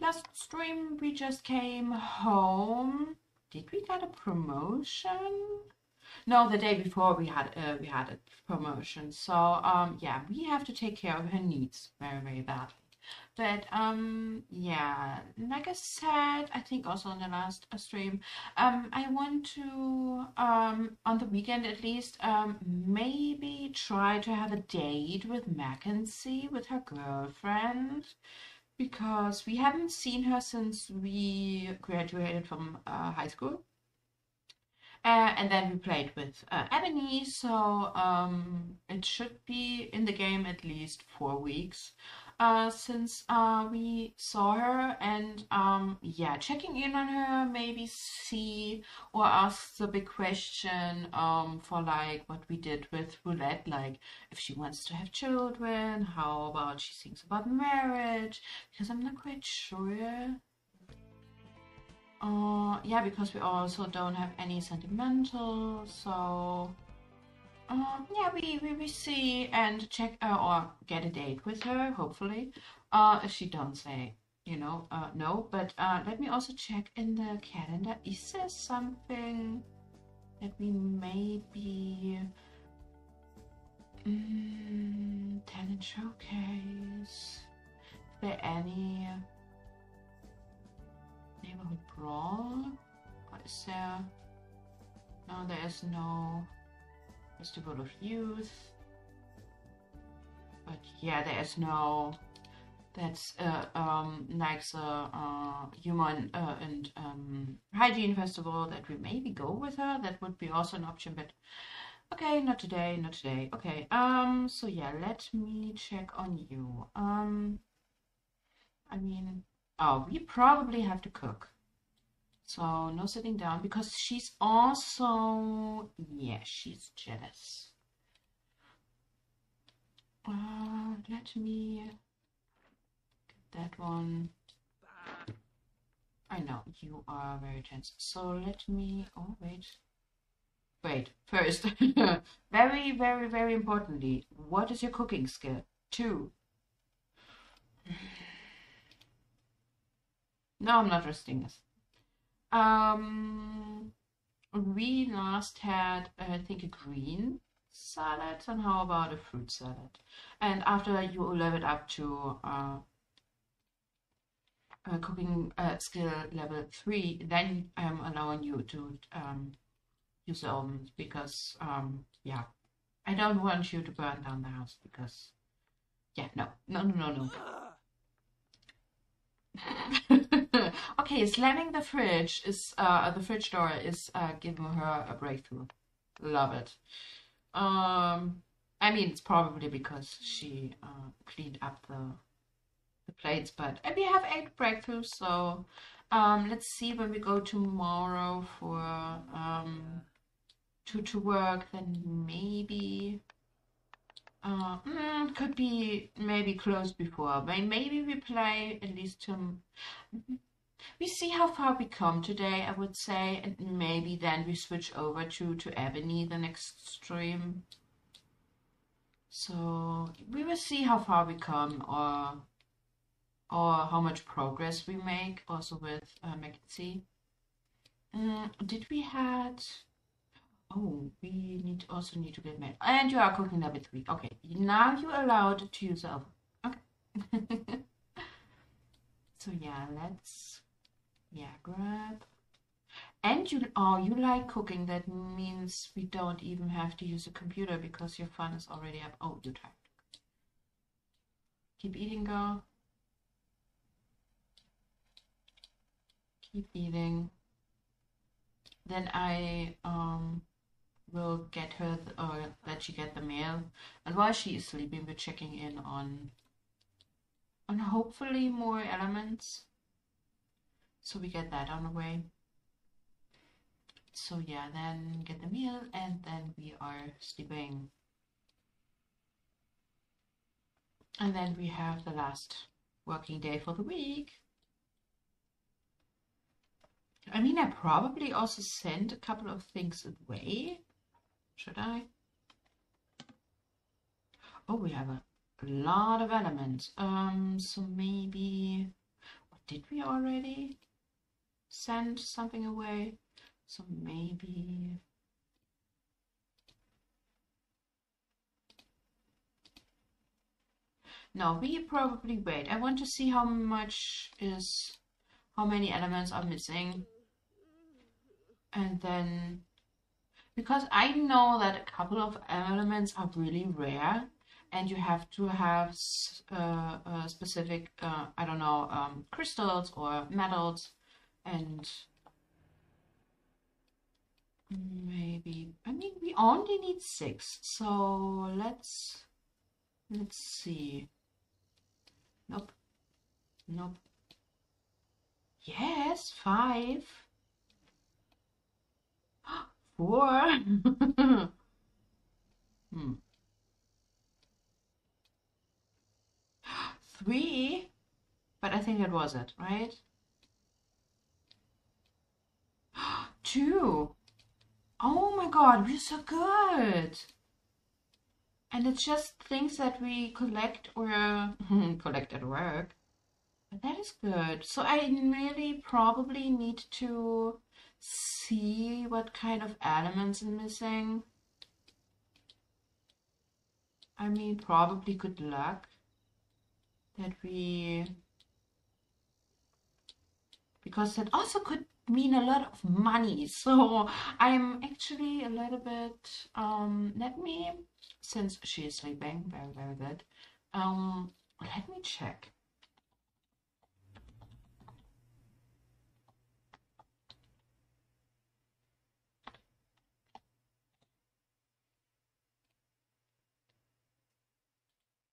Last stream we just came home. Did we get a promotion? No, the day before we had a promotion. So yeah, we have to take care of her needs very, very badly. But yeah, like I said, I think also in the last stream, I want to on the weekend at least maybe try to have a date with Mackenzie, with her girlfriend, because we haven't seen her since we graduated from high school. And then we played with Ebony, so it should be in the game at least 4 weeks since we saw her. And yeah, checking in on her, maybe see or ask the big question for like what we did with Roulette, like if she wants to have children, how about she thinks about marriage, because I'm not quite sure. Yeah, because we also don't have any sentimental, so yeah, we see and check or get a date with her, hopefully, if she don't say, you know, no. But let me also check in the calendar. Is there something that we maybe talent showcase? Is there any neighborhood brawl? What is there? No, there is no festival of youth. But yeah, there is no. That's like the human and hygiene festival that we maybe go with her. That would be also an option, but okay, not today, not today. Okay, so yeah, let me check on you. I mean. Oh, we probably have to cook. So no sitting down because she's also, yeah, she's jealous. Let me get that one. I know you are very tense. So let me, oh, wait. Wait, first, very, very, very importantly, what is your cooking skill? 2. No, I'm not resting this. We last had, I think, a green salad, and how about a fruit salad? And after you level it up to cooking skill level 3, then I'm allowing you to use the ovens because, yeah, I don't want you to burn down the house because, yeah, no. Okay, slamming the fridge is the fridge door is giving her a breakthrough. Love it. I mean, it's probably because she cleaned up the plates, but we have 8 breakthroughs, so let's see when we go tomorrow for to work, then maybe could be maybe close before, but maybe we play at least till we see how far we come today, I would say, and maybe then we switch over to Ebony the next stream. So we will see how far we come, or how much progress we make also with Mackenzie. Did we had? Oh, we need also need to get mad. And you are cooking level 3. Okay, now you're allowed to use the oven. Okay. So yeah, let's grab. And you like cooking. That means we don't even have to use a computer because your fun is already up. Oh, you typed. Keep eating, girl. Keep eating. Then I will get her that she get the mail, and while she is sleeping, we're checking in on hopefully more elements, so we get that on the way. So yeah, then get the meal, and then we are sleeping, and then we have the last working day for the week. I mean, I probably also sent a couple of things away. Should I? Oh, we have a lot of elements. So maybe, what Did we already send something away? So maybe... No, we probably wait. I want to see how many elements are missing. And then, because I know that a couple of elements are really rare and you have to have specific, I don't know, crystals or metals, and maybe, I mean, we only need 6. So let's see. Nope. Nope. Yes, 5. 4. Hmm. 3. But I think that was it, right? 2. Oh my god, we're so good. And it's just things that we collect or collect at work. But that is good. So I really probably need to see what kind of elements are missing. I mean, probably good luck that we... Because that also could mean a lot of money. So I'm actually a little bit... let me... Since she is sleeping, very, very good. Let me check.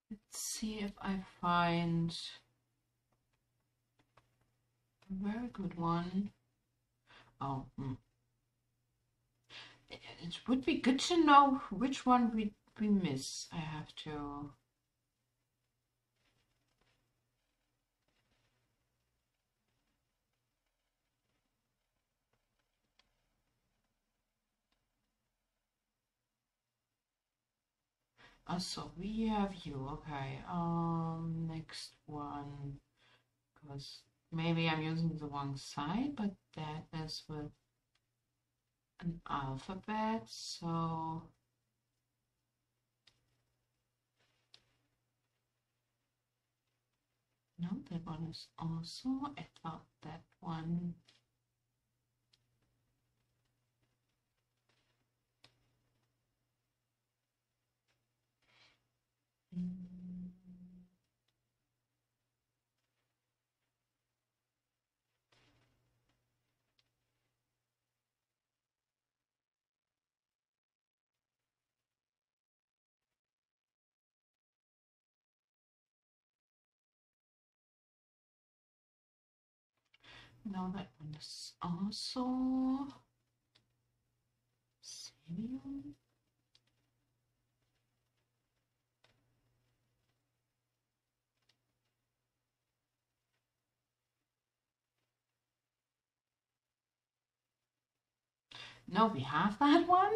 Let's see if I find a very good one. Oh, it would be good to know which one we miss. I have to... Also, we have you. Okay. Next one. Because maybe I'm using the wrong side, but that is with an alphabet, so... No, that one is also, I thought that one. Now that one is also same. No, we have that one.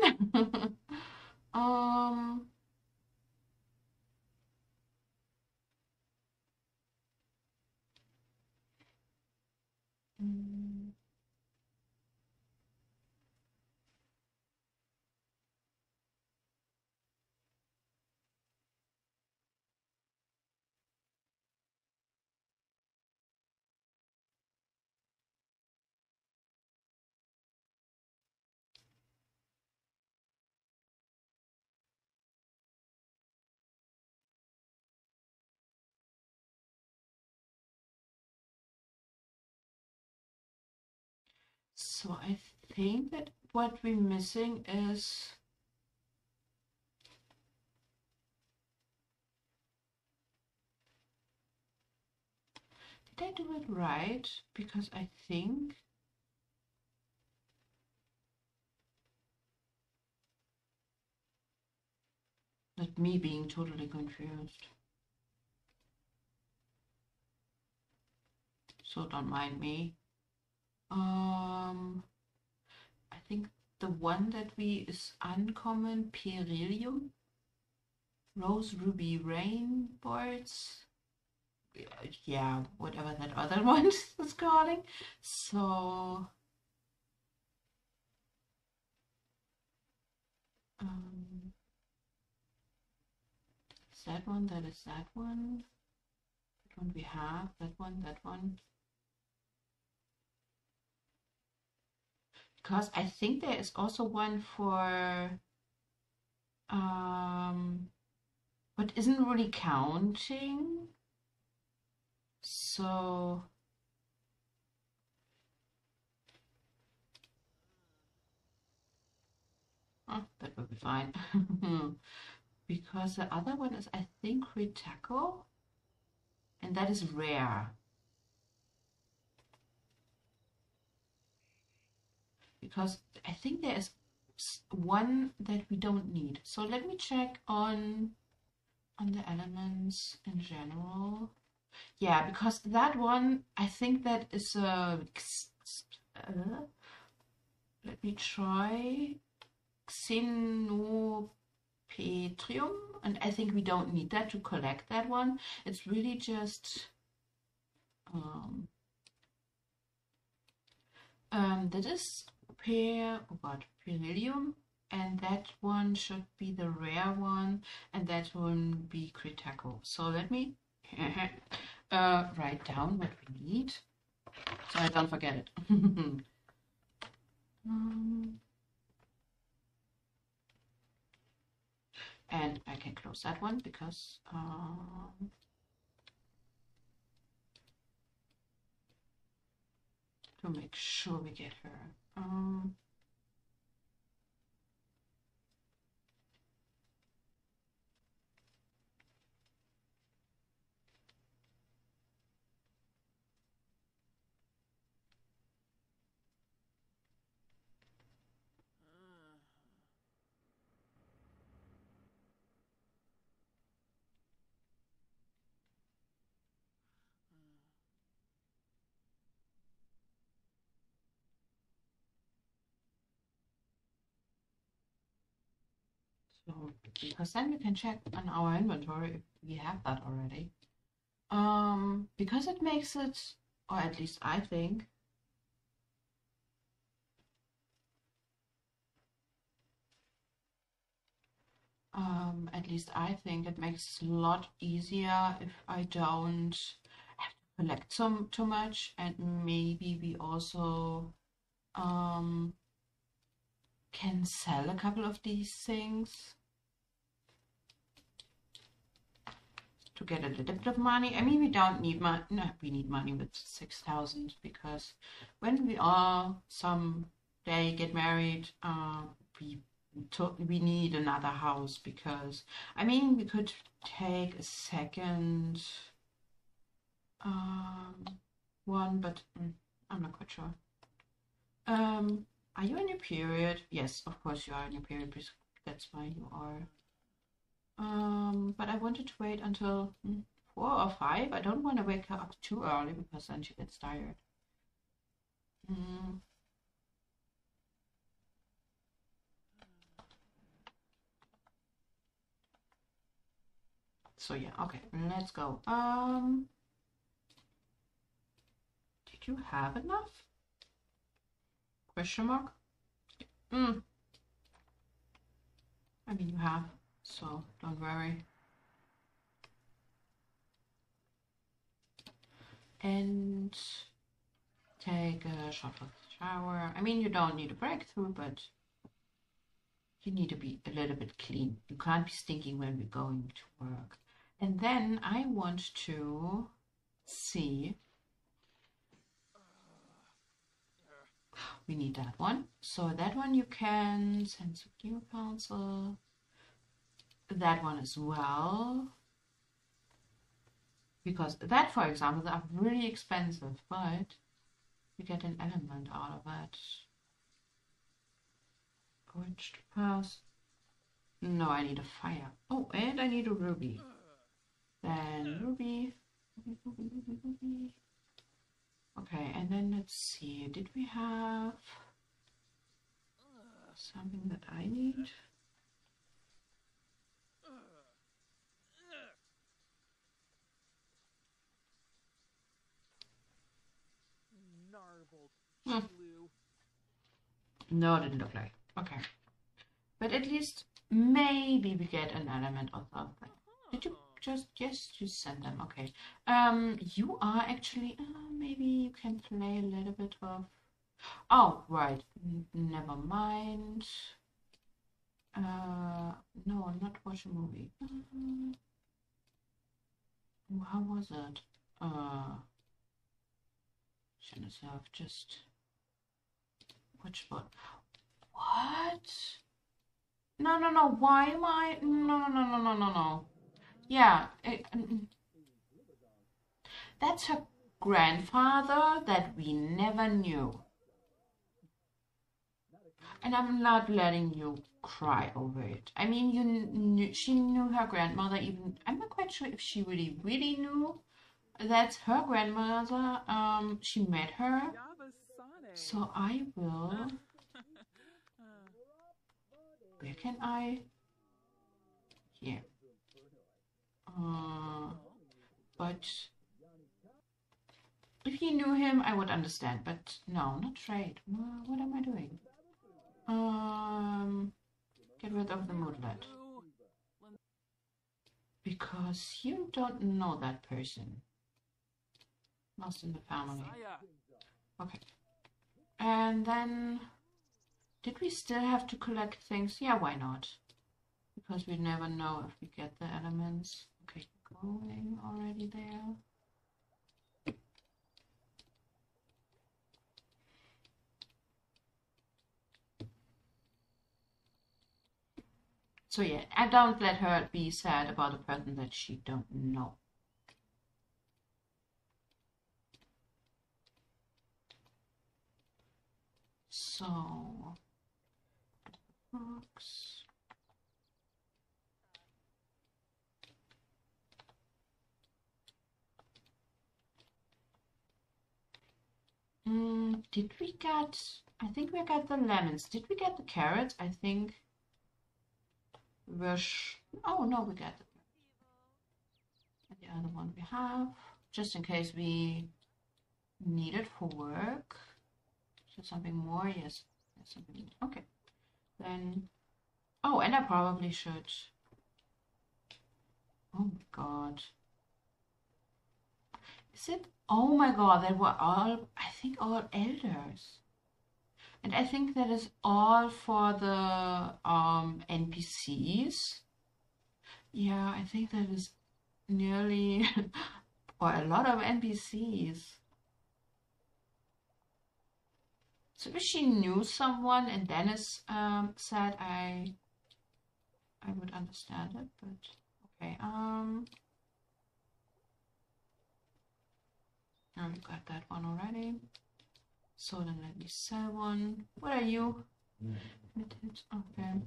So I think that what we're missing is did I do it right? Because I think not me being totally confused. So don't mind me. I think the one that we is uncommon, Beryllium, Rose Ruby Rain Boards, yeah, whatever that other one is calling. So it's that one, that is that one, that one we have, that one, that one, because I think there is also one for but isn't really counting. So oh, that would be fine. Because the other one is, I think, retackle, and that is rare. Because I think there is one that we don't need. So let me check on the elements in general. Yeah, because that one, I think that is a let me try Xenopetrium, and I think we don't need that to collect that one. It's really just that is Beryllium, and that one should be the rare one, and that one be Critaco. So let me write down what we need so I don't forget it. And I can close that one because to make sure we get her. So, because then we can check on our inventory if we have that already. Because it makes it, or at least I think, it makes it a lot easier if I don't have to collect too much, and maybe we also can sell a couple of these things to get a little bit of money. I mean, we don't need money. No, we need money with 6,000, because when we all someday get married, we need another house. Because I mean, we could take a second one, but I'm not quite sure. Are you in your period? Yes, of course you are in your period. That's why you are. But I wanted to wait until 4 or 5. I don't want to wake her up too early because then she gets tired. So yeah, okay, let's go. Did you have enough? Question mark. I mean, you have, so don't worry. And take a shot of the shower. I mean, you don't need a breakthrough, but you need to be a little bit clean. You can't be stinking when we're going to work. And then I want to see. We need that one. So that one you can send to New Council. That one as well. Because that, for example, are really expensive, but you get an element out of it. Orange to pass. No, I need a fire. Oh, and I need a ruby. Then ruby. Ruby. Okay, and then let's see, did we have something that I need? No, it didn't look like. Okay. But at least maybe we get an element or something. Did you just... Yes, you send them. Okay. You are actually... maybe you can play a little bit of... Oh, right. Never mind. No, not watch a movie. How was it? Shouldn't have just... Which one? What? No, no, no. Why am I? No. Yeah. That's her grandfather that we never knew. And I'm not letting you cry over it. I mean, you knew, she knew her grandmother even. I'm not quite sure if she really knew. That's her grandmother. She met her. So I will. Where can I? Here. But if you knew him, I would understand. But no, not right. What am I doing? Get rid of the moodlet because you don't know that person. Lost in the family. Okay. And then, did we still have to collect things? Yeah, why not? Because we never know if we get the elements. Okay, going already there. So yeah, I don't let her be sad about a person that she don't know. So, books. Did we get, I think we got the lemons. Did we get the carrots? I think we're, oh no, we got the other one we have, just in case we need it for work. Something more? Yes. Something. Okay. Then. Oh, and I probably should. Oh my god. Is it? Oh my god, they were all, I think, all elders. And I think that is all for the NPCs. Yeah, I think that is nearly, or a lot of NPCs. So if she knew someone and Dennis said, I would understand it, but okay. Now we got that one already. So then let me sell one. What are you? Okay.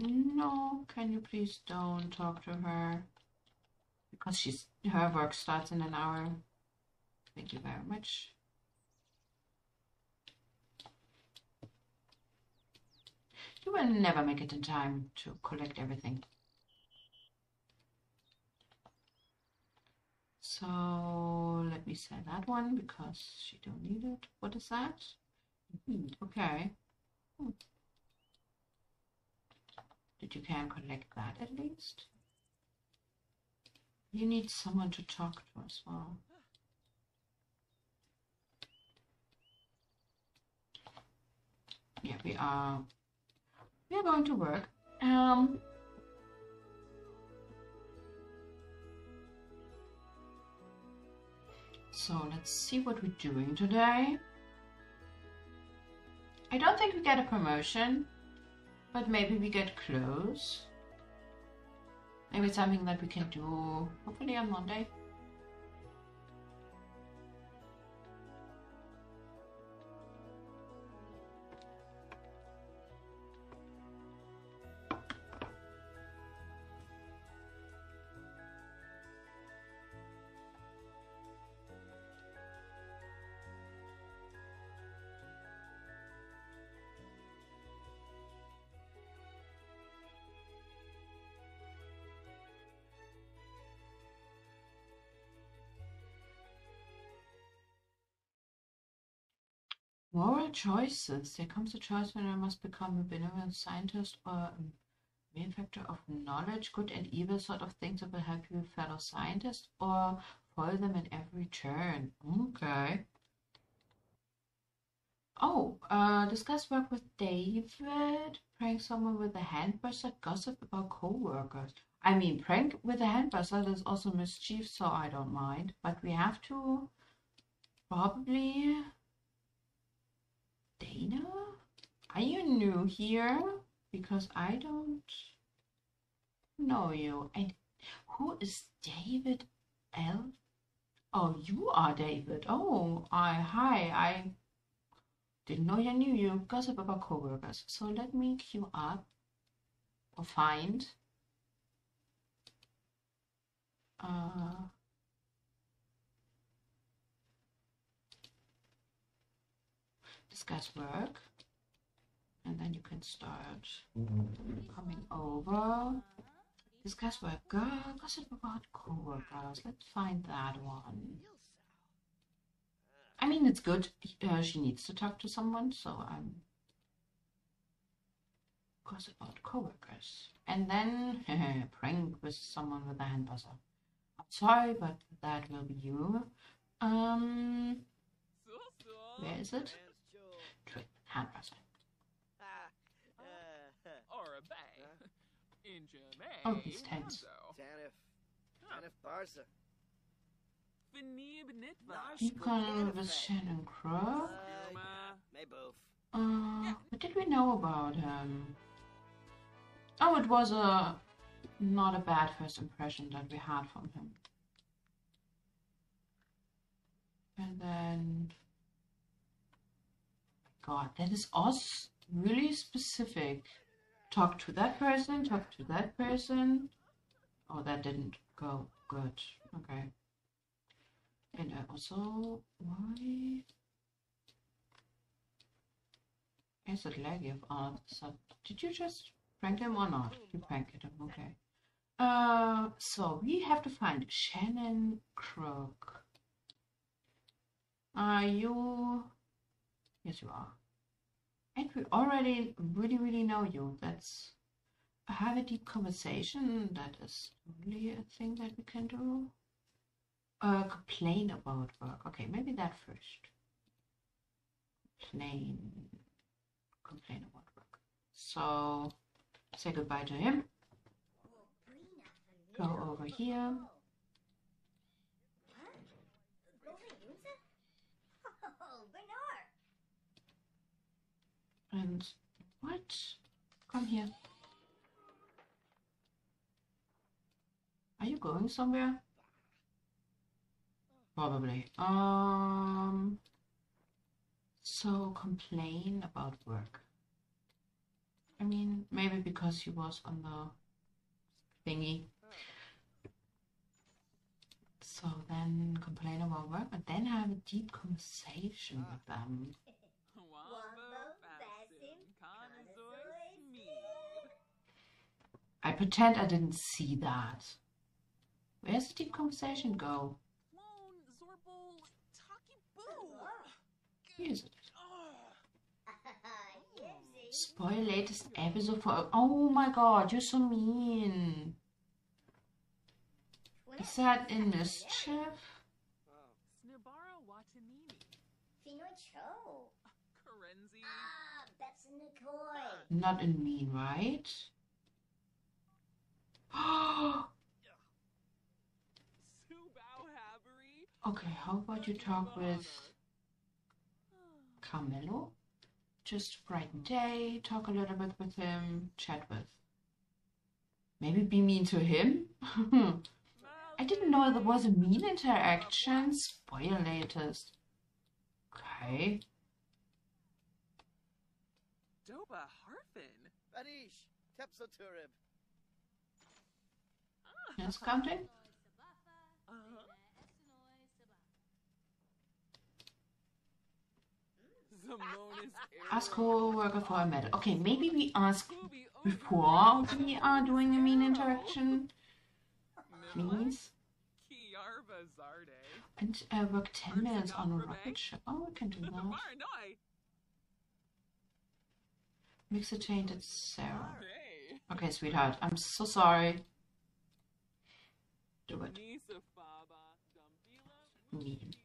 No, can you please don't talk to her? Because she's, her work starts in an hour. Thank you very much. You will never make it in time to collect everything. So let me sell that one because she don't need it. What is that? Okay. That you can collect that at least. You need someone to talk to as well. Yeah, we are going to work. So let's see what we're doing today. I don't think we get a promotion. But maybe we get close. Maybe it's something that we can do hopefully on Monday. Moral choices. There comes a choice when I must become a benevolent scientist or a benefactor of knowledge, good and evil sort of things that will help you fellow scientists or follow them at every turn. Okay. Oh, discuss work with David, prank someone with a hand buzzer, gossip about co-workers. I mean, prank with a hand buzzer is also mischief, so I don't mind. But we have to probably... Dana? Are you new here? Because I don't know you. And who is David L? Oh, you are David. Oh, hi. Didn't know you knew you. Gossip about co-workers. So let me queue up or find. Discuss work. And then you can start coming over. Discuss work. Gossip about co-workers. Let's find that one. I mean, it's good. She needs to talk to someone, so I'm gossip about coworkers, and then prank with someone with a hand buzzer. I'm sorry, but that will be you. Where is it? Trick hand buzzer. Oh, he's tense. Keep going with Shannon Crook. What did we know about him? Oh, it was not a bad first impression that we had from him. And then... God, that is us really specific. Talk to that person, talk to that person. Oh, that didn't go good. Okay. And I also, why is it laggy of all so did you just prank him or not? You pranked him, okay. So we have to find Shannon Crook. Are you? Yes, you are. And we already really know you. That's have a deep conversation. That is really a thing that we can do. Complain about work. Okay, maybe that first. Complain about work. So, say goodbye to him. Go over here. And what? Come here. Are you going somewhere? Probably. So complain about work. I mean, maybe because he was on the thingy. So then complain about work, but then have a deep conversation with them. I pretend I didn't see that. Where's the deep conversation go? Here's it. Spoil latest episode for... Oh my god, you're so mean. Is that in this chip? Not in mean, right? Okay, how about you talk with... Carmelo, just brighten day, talk a little bit with him, chat with. Maybe be mean to him? I didn't know there was a mean interaction. Spoil latest. Okay. Doba Harfin. Barish, Tepsoturib. Yes, counting? Ask co-worker for a medal. Okay, maybe we ask before we are doing a mean interaction. Please. And work 10 minutes on a rocket ship. Oh, we can do that. Mixer change at Sarah. Okay, sweetheart, I'm so sorry. Do it. Need.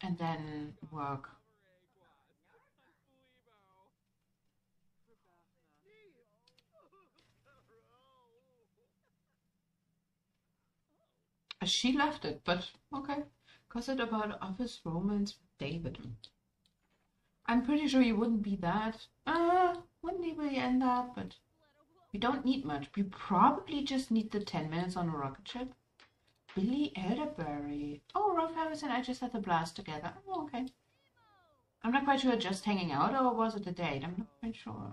And then work. She left it, but okay. Gossip about office romance with David. I'm pretty sure you wouldn't be that. Wouldn't even end that, but we don't need much. We probably just need the 10 minutes on a rocket ship. Billy Elderberry. Oh, Ralph Harris and I just had the blast together. Oh, okay. I'm not quite sure, just hanging out, or was it the date? I'm not quite sure.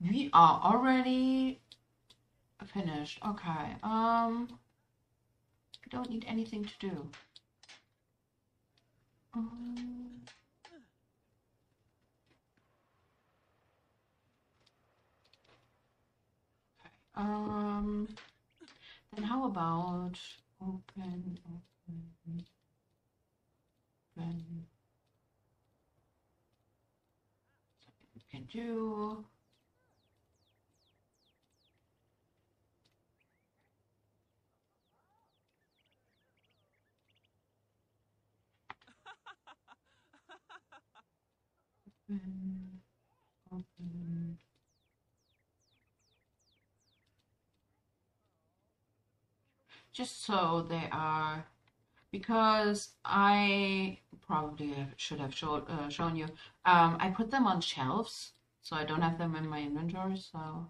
We are already finished. Okay. We don't need anything to do. Okay. Then how about open. We can do. Open. Just so they are, because I probably should have shown you. I put them on shelves, so I don't have them in my inventory. So,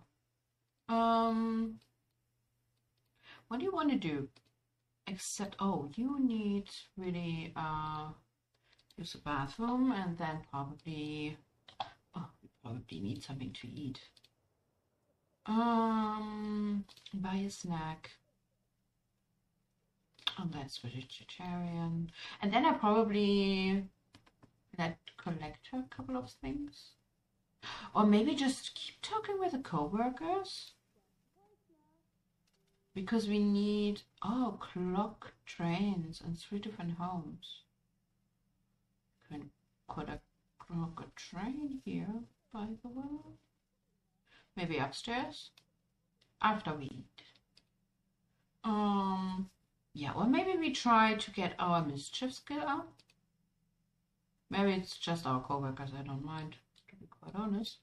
what do you want to do? Except, oh, you need really use the bathroom, and then probably, oh, we probably need something to eat. Buy a snack. Oh, that's vegetarian. And then I probably let collect a couple of things, or maybe just keep talking with the co-workers, because we need, oh, clock trains and 3 different homes. Could I clock a train here, by the way? Maybe upstairs? After we eat. Yeah, or maybe we try to get our mischief skill up. Maybe it's just our co-workers, I don't mind, to be quite honest.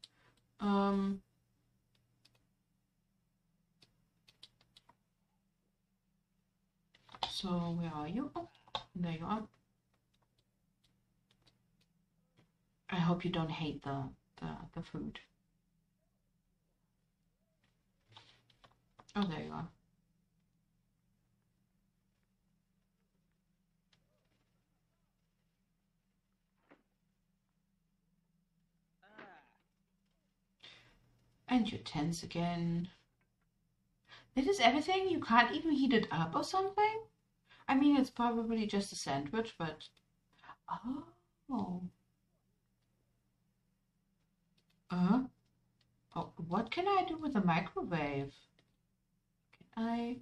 So, where are you? Oh, there you are. I hope you don't hate the food. Oh, there you are. And you're tense again. This is everything? You can't even heat it up or something? I mean, it's probably just a sandwich, but... Oh... Oh, what can I do with the microwave? Can I?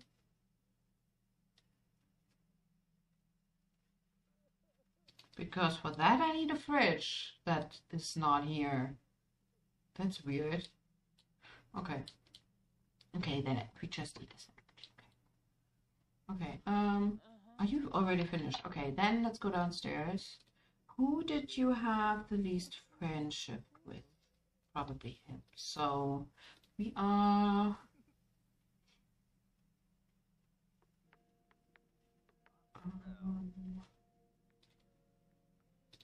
Because for that I need a fridge that is not here. That's weird. Okay. Okay, then we just need a sandwich. Okay. Okay. Are you already finished? Okay, then let's go downstairs. Who did you have the least friendship with? Probably him. So we are.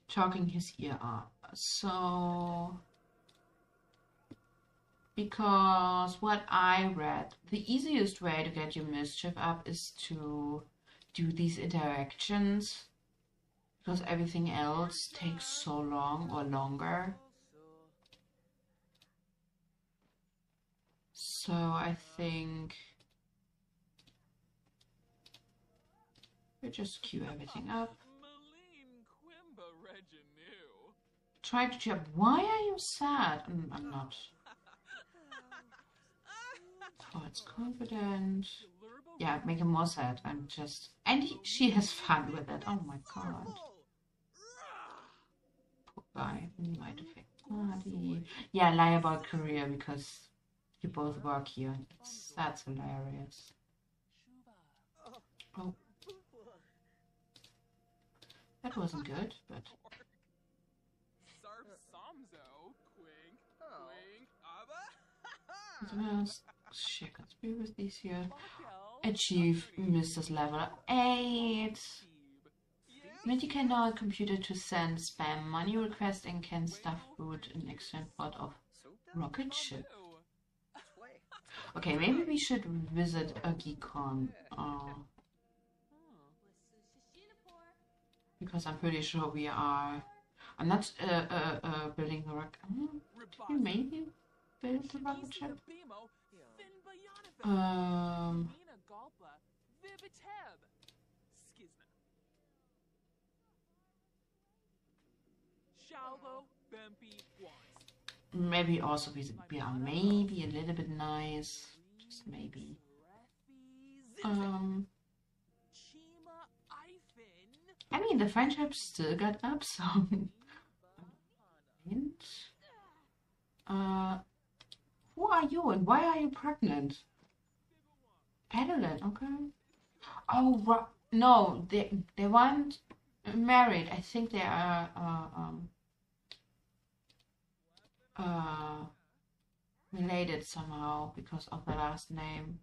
Talking his ear up. So. Because what I read, the easiest way to get your mischief up is to do these interactions. Because everything else takes so long or longer. So I think we just queue everything up. Try to cheer up. Why are you sad? I'm not. Oh, it's confident. Yeah, I'd make him more sad. I'm just... And she has fun with it. Oh my god. Poor guy. He might affect party. Yeah, lie about career because you both work here. That's hilarious. Oh. That wasn't good, but... Shit, let's be with these here. Achieve Mrs. Level 8. Minty can download computer to send spam money requests and can stuff food in exchange pot of rocket ship. Okay, maybe we should visit a geekon. Because I'm pretty sure we are. I'm not building the rocket. Do you maybe build the rocket ship? Maybe also we are maybe a little bit nice, just maybe. I mean the friendship still got up, so. And, who are you and why are you pregnant? Adelaide, okay. Oh no, they weren't married. I think they are related somehow because of the last name.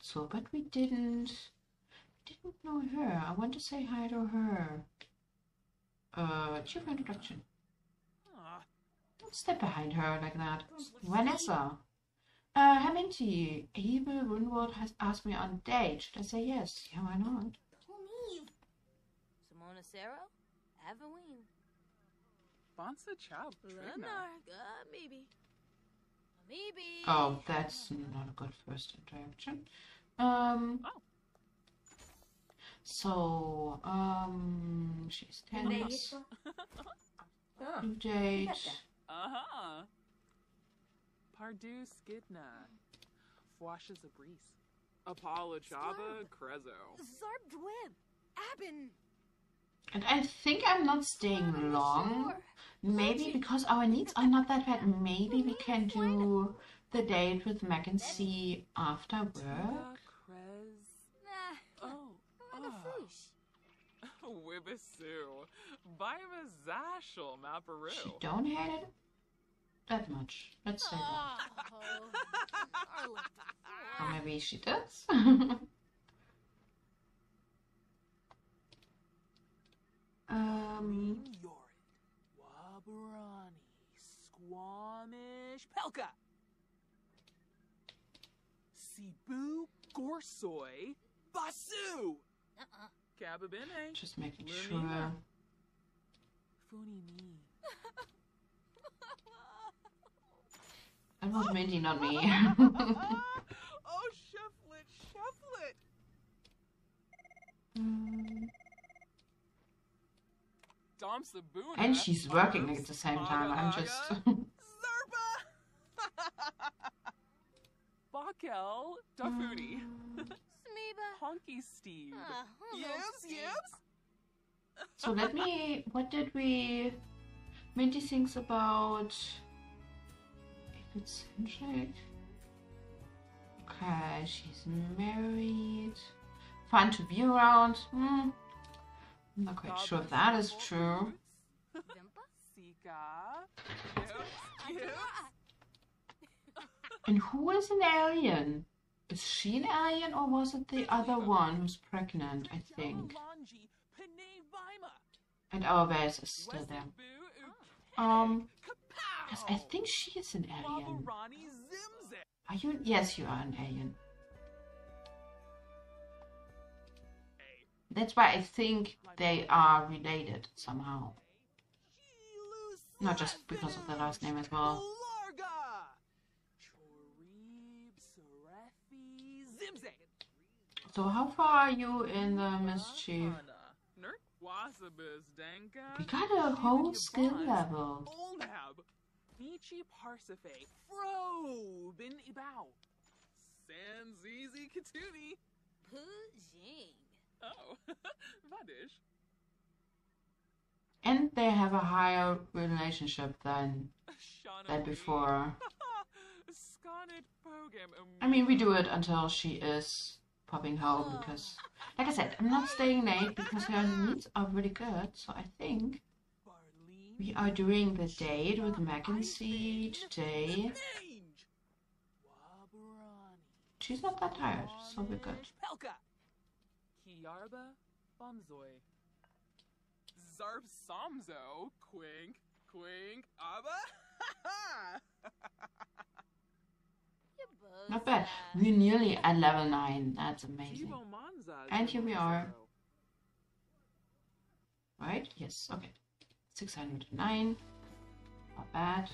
So, but we didn't know her. I want to say hi to her. Cheer for introduction. Don't step behind her like that. Vanessa. Hi Minty. Evil Windward has asked me on date. Should I say yes? Yeah, why not? Simona, Sarah, Evelyn. Bonsa Chow. Maybe. Maybe. Oh, that's not a good first interaction. So, she's 10. Date. Pardue Skidna. Fwashes a breeze. Apolachava Crezo. Zarbdwib. Abin. And I think I'm not staying long. Maybe because our needs are not that bad. Maybe we can do the date with Mackenzie after work. She don't hate it that much. Let's say that. Or maybe she does. Wabarani, Squamish, Pelka, Cebu, Gorsoy, Basu, Cababine. Just making sure. I want Minty, not me. Oh, shufflet, shufflet. And she's working at the same time. I'm just. Bakel, Dafudi, Honky Steve. Yes, yes. So let me. What did we? Minty thinks about. If it's handshake. Okay, she's married. Fun to be around. I'm not quite sure if that is true. And who is an alien? Is she an alien or was it the other one who's pregnant, I think? And our base is still there. Yes, I think she is an alien. Are you? Yes, you are an alien. That's why I think they are related somehow. Not just because of the last name as well. So how far are you in the mischief? We got a whole skill level. Vici Parsifae, Fro Bin Ibao, Sanzizi Katuni, Pujing. Oh, Vadish. And they have a higher relationship than before. I mean, we do it until she is popping home because, like I said, I'm not staying late because her needs are really good. So I think we are doing the date with Mackenzie today. She's not that tired, so we're good. Zarb Somzo, Quink, Quink, Abba. Not bad. We're nearly at level 9. That's amazing. And here we are. Right? Yes, okay. 609. Not bad.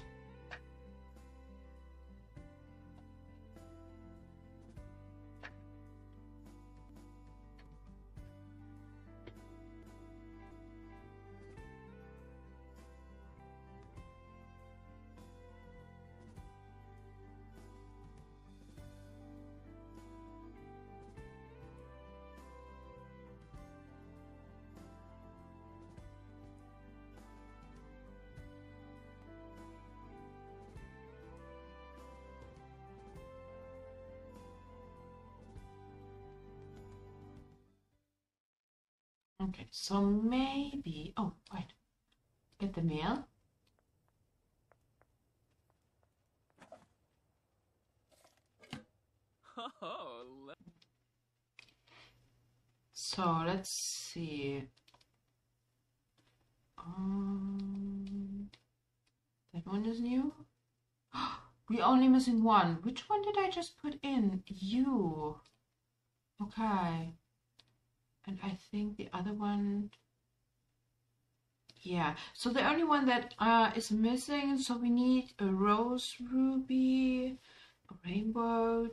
Okay, so maybe, oh, wait, get the mail. Oh, so let's see. That one is new. We're only missing one. Which one did I just put in? You. Okay. And I think the other one, yeah. So the only one that is missing, so we need a rose ruby, a rainbow,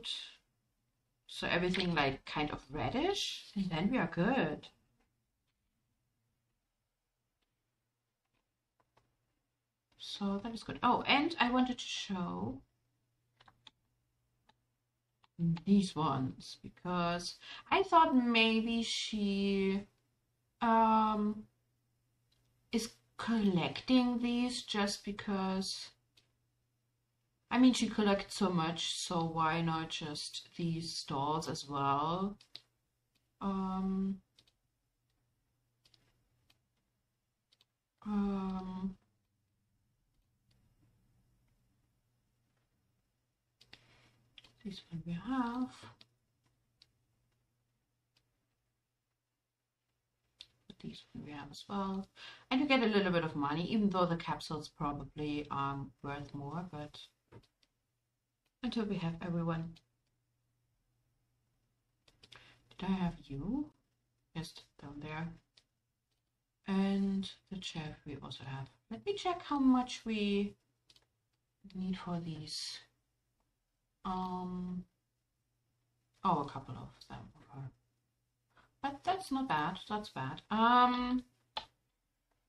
so everything like kind of reddish, and then we are good. So that is good. Oh, and I wanted to show these ones because I thought maybe she is collecting these just because, I mean, she collects so much, so why not just these dolls as well. This one we have. But these one we have as well. And you get a little bit of money, even though the capsules probably are worth more, but until we have everyone. Did I have you? Yes, down there. And the chef we also have. Let me check how much we need for these. Oh, a couple of them, but that's not bad, that's bad.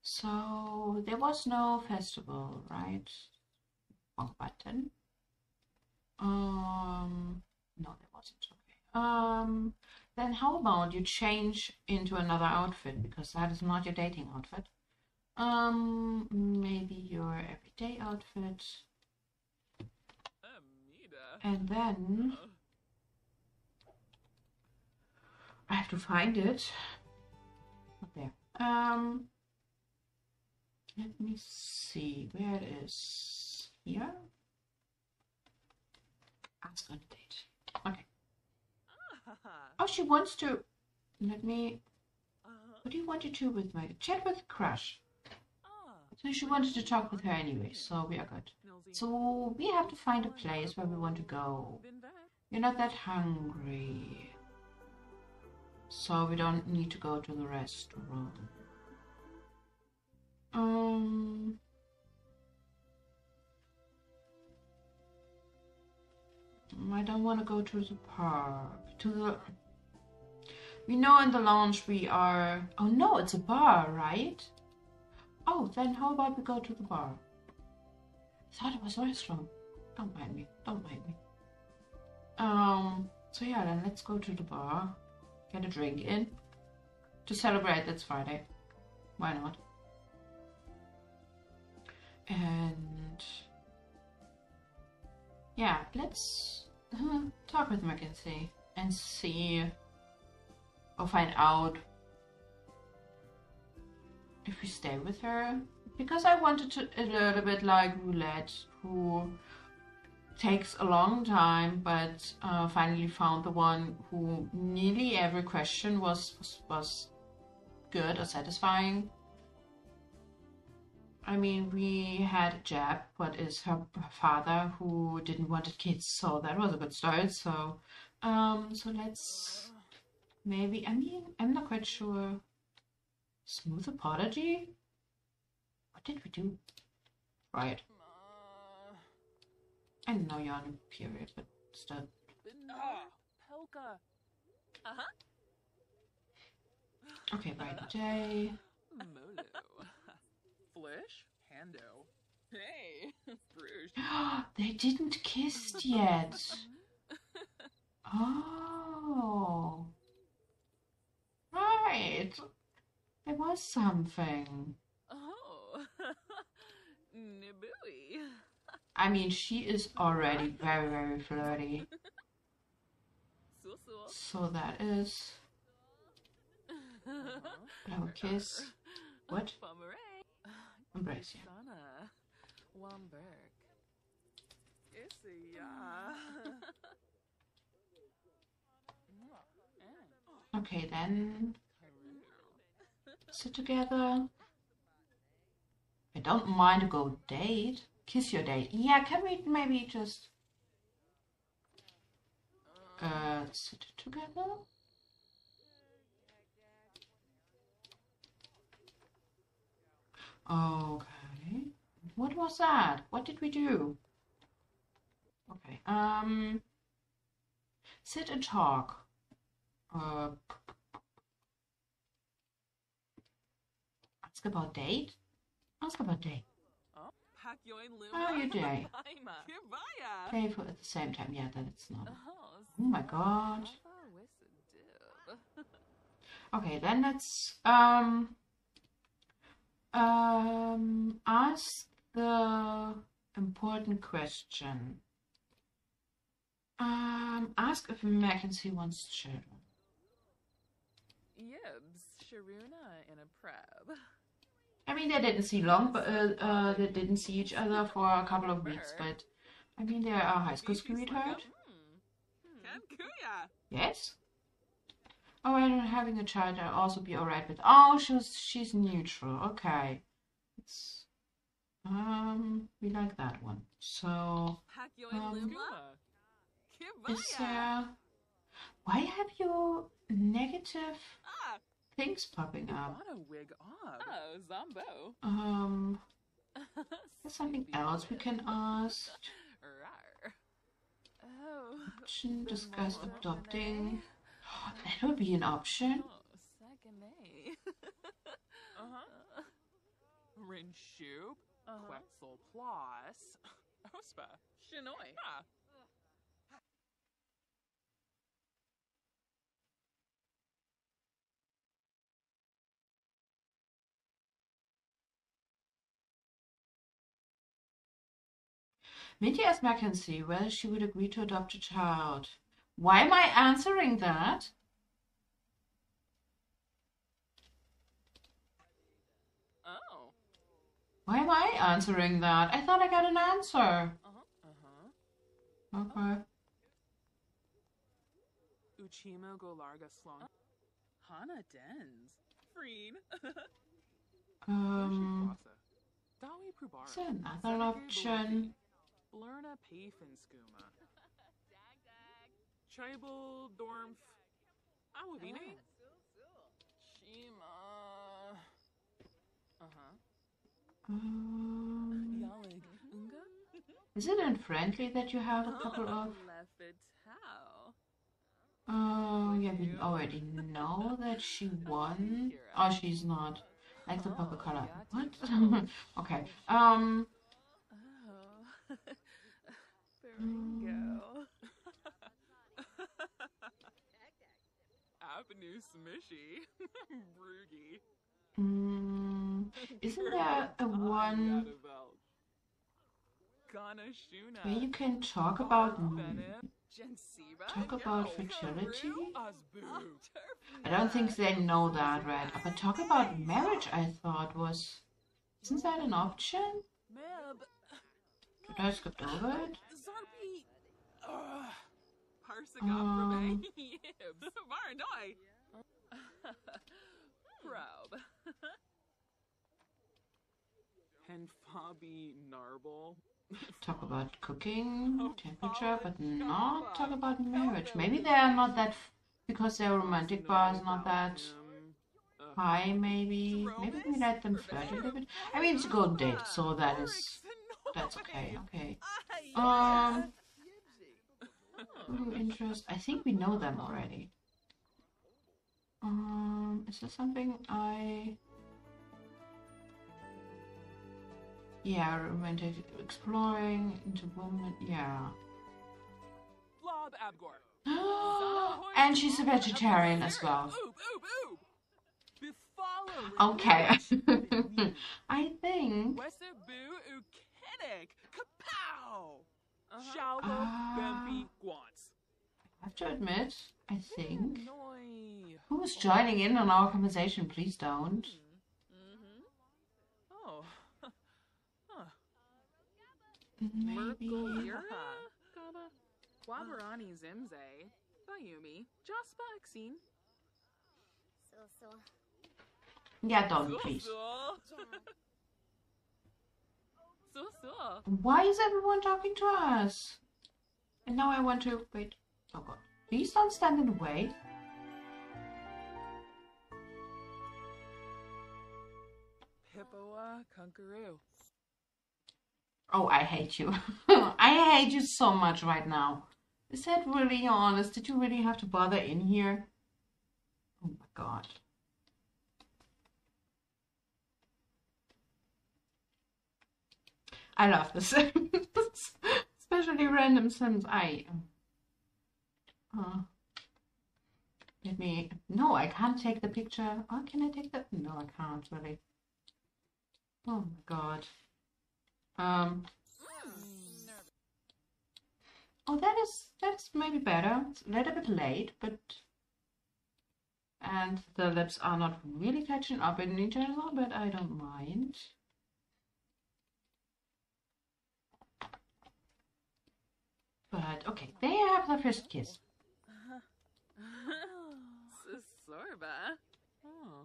So there was no festival, right? Wrong button. No, there wasn't, okay. Then how about you change into another outfit, because that is not your dating outfit. Maybe your everyday outfit. And then I have to find it. Not there. Let me see where it is. Here. Ask on a date. Okay. Oh, she wants to. Let me. What do you want to do with my chat with crush? So she wanted to talk with her anyway, so we are good. So we have to find a place where we want to go. You're not that hungry. So we don't need to go to the restaurant. I don't want to go to the park. We know in the lounge we are... Oh no, it's a bar, right? Oh, then how about we go to the bar? thought it was restaurant. Don't mind me. Don't mind me. So yeah, then let's go to the bar. Get a drink in. To celebrate that's Friday. Why not? And yeah, let's talk with Mackenzie and see or find out if we stay with her, because I wanted to a little bit like Roulette, who takes a long time but finally found the one who nearly every question was good or satisfying. I mean, we had Jab, what is her father, who didn't want kids, so that was a good start. So, so let's maybe, I mean, I'm not quite sure. Smooth apology? What did we do? Right. I know you're on a period, but still. Okay, right day. Hando. Hey, they didn't kiss yet. Oh, right. There was something. Oh, Nibui. I mean, she is already very, very flirty. So that is. Blow kiss. What? Embrace you. Okay, then sit together. I don't mind to go date. Kiss your date. Yeah, can we maybe just sit together? Okay, what was that? What did we do? Okay, sit and talk. Ask about date? Ask about date. How are you doing? Playful at the same time. Yeah, that it's not. Oh my god. Okay, then let's, ask the important question. Ask if Mackenzie wants children. I mean, they didn't see long, but they didn't see each other for a couple of weeks. But I mean, they are high school sweetheart. Yes. Oh, and having a child, I'll also be alright with. Oh, she's neutral. Okay, it's, we like that one. So, is there? Why have you negative things popping up? There's something else we can ask. Option, discuss adopting. That would be an option. Minty asked Mackenzie whether she would agree to adopt a child. Why am I answering that? Oh. Why am I answering that? I thought I got an answer. Okay. Uchimo go larga slong. Hana dens. Freen. Is there another option? Blurna Pafin Skooma. Tribal Dormf. Awavine. Shima. Is it unfriendly that you have a couple of? Yeah, we already know that she won. Oh, she's not. Like the purple color. What? Okay. There we go. Avenue Smishy. Broogie. Isn't that the one where you can talk about fertility? I don't think they know that, right? But talk about marriage, I thought was... Isn't that an option? Did I skip over it? Probe. And Fabi Narble. Talk about cooking, temperature, but not talk about marriage. Maybe they are not that, because their romantic bar is not that high, maybe. Maybe we let them flirt a little bit. I mean, it's a good date, so that's okay, okay. Interest, I think we know them already. Is there something I... Yeah, romantic exploring into women. Yeah. Blob Abgor. And she's a vegetarian as well. Okay. I think. I have to admit, I think. Who's joining in on our conversation? Please don't. Maybe. Yeah, don't, please. Why is everyone talking to us? And now I want to... Wait. Oh, God. Please don't stand in the way. Pippoa Kangaroo. Oh, I hate you. I hate you so much right now. Is that really honest? Did you really have to bother in here? Oh my God. I love the Sims. Especially random Sims. Let me... No, I can't take the picture. Oh, can I take the... No, I can't really. Oh my God. Oh, that's maybe better. It's a little bit late, but and the lips are not really catching up in each other, but I don't mind. But okay, they have the first kiss. Sorba. Oh.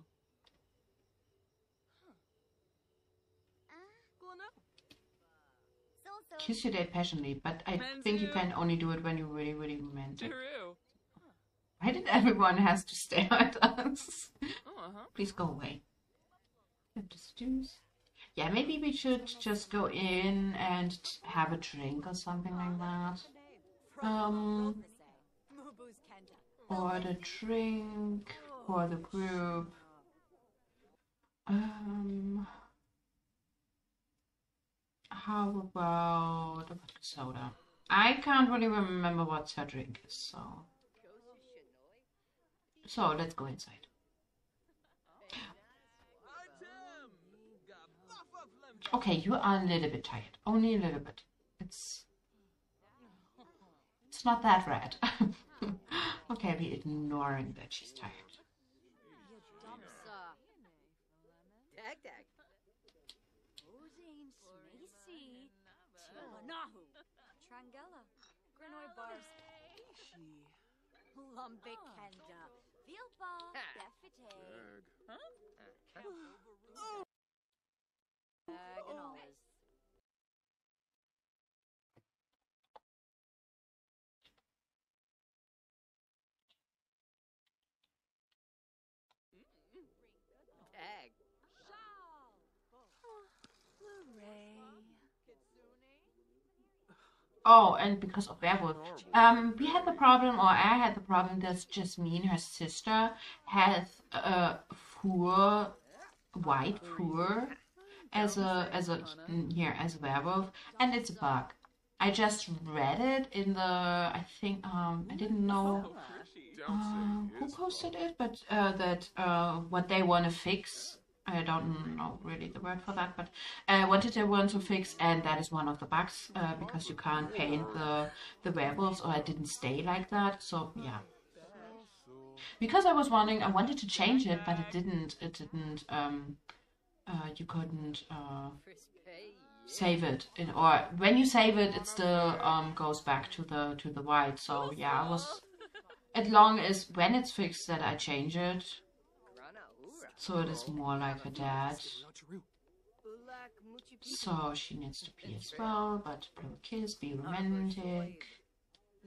Kiss your date passionately, but I think you can only do it when you really, really romantic. Why did everyone has to stare at us? Please go away. Yeah, maybe we should just go in and have a drink or something like that. Order drink for the group. How about a vodka soda? I can't really remember what her drink is, so... So, let's go inside. Okay, you are a little bit tired. Only a little bit. It's not that red. Okay, we're ignoring that she's tired. Oh, and because of werewolf, we had the problem, or I had the problem, that Jasmine, her sister, has a white fur, as a werewolf, and it's a bug. I just read it in the, I think, I didn't know who posted it, but that what they want to fix, I don't know really the word for that, but what did they want to fix, and that is one of the bugs, because you can't paint the werewolves, or it didn't stay like that, so yeah. Because I was wondering, I wanted to change it, but it didn't, you couldn't save it, or when you save it, it still goes back to the white. So yeah, I was, as long as when it's fixed that I change it, so it is more like her dad. So she needs to pee as well, but blue kiss, be romantic,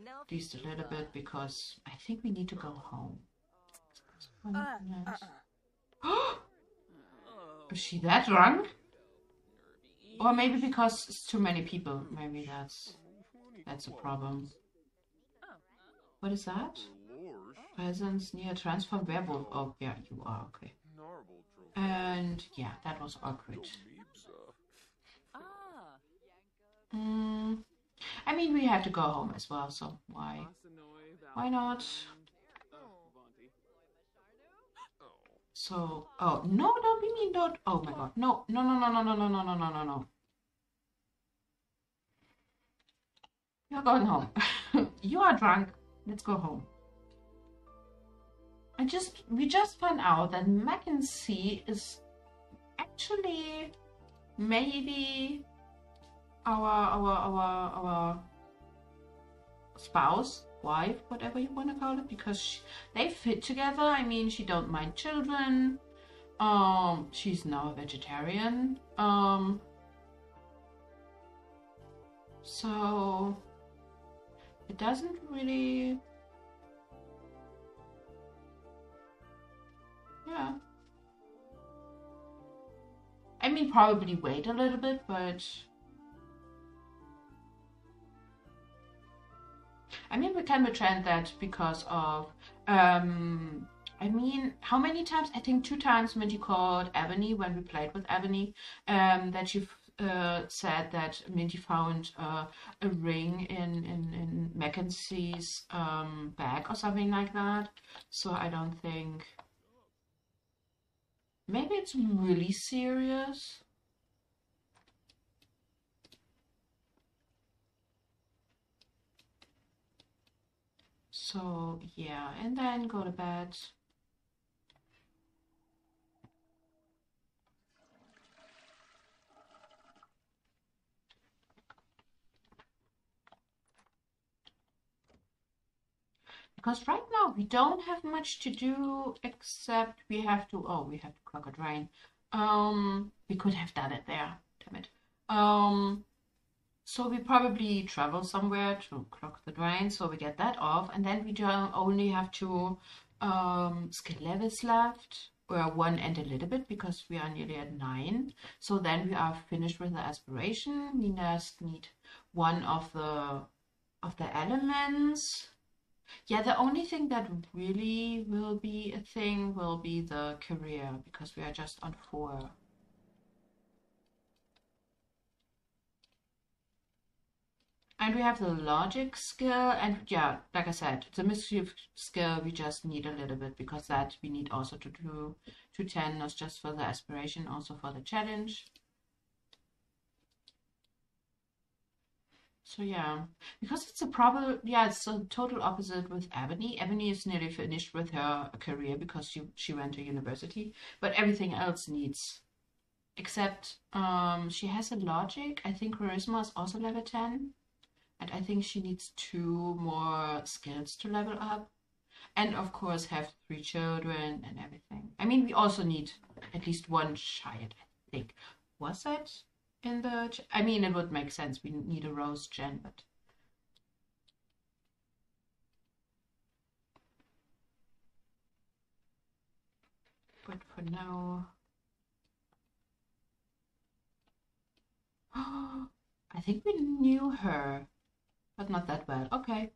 at least a little bit, because I think we need to go home. Is she that drunk? Or maybe because it's too many people. Maybe that's a problem. What is that? Presence near transform werewolf. Oh yeah, you are okay. And yeah, that was awkward. I mean, we had to go home as well, so why not? So, oh, no, don't be mean, don't, oh my god, no, no, no, no, no, no, no, no, no, no, no, no. You're going home. You are drunk, let's go home. We just found out that Mackenzie is actually maybe our spouse. Wife, whatever you want to call it, because they fit together. I mean, she don't mind children. She's now a vegetarian. So it doesn't really, yeah. I mean, probably wait a little bit, but. I mean, we can pretend that because of, I mean, how many times? I think 2 times Minty called Ebony when we played with Ebony, that she said that Minty found a ring in Mackenzie's bag or something like that. So I don't think, maybe it's really serious. So yeah, and then go to bed. Because right now we don't have much to do, except we have to, oh, we have to clock a drain. We could have done it there, damn it. So we probably travel somewhere to clock the drain, so we get that off, and then we only have 2 skill levels left, or 1 and a little bit, because we are nearly at 9. So then we are finished with the aspiration. We just need 1 of the elements. Yeah, the only thing that really will be a thing will be the career, because we are just on 4. And we have the logic skill, and yeah, like I said, the mischief skill we just need a little bit, because that we need also to do to 10, not just for the aspiration, also for the challenge. So yeah, because it's a problem, yeah, it's a total opposite with Ebony. Ebony is nearly finished with her career because she went to university, but everything else needs, except she has a logic, I think charisma is also level 10. And I think she needs 2 more skills to level up. And of course have 3 children and everything. I mean, we also need at least 1 child, I think. Was that in the... I mean, it would make sense. We need a rose gen, but... But for now... I think we knew her. But not that well. Okay.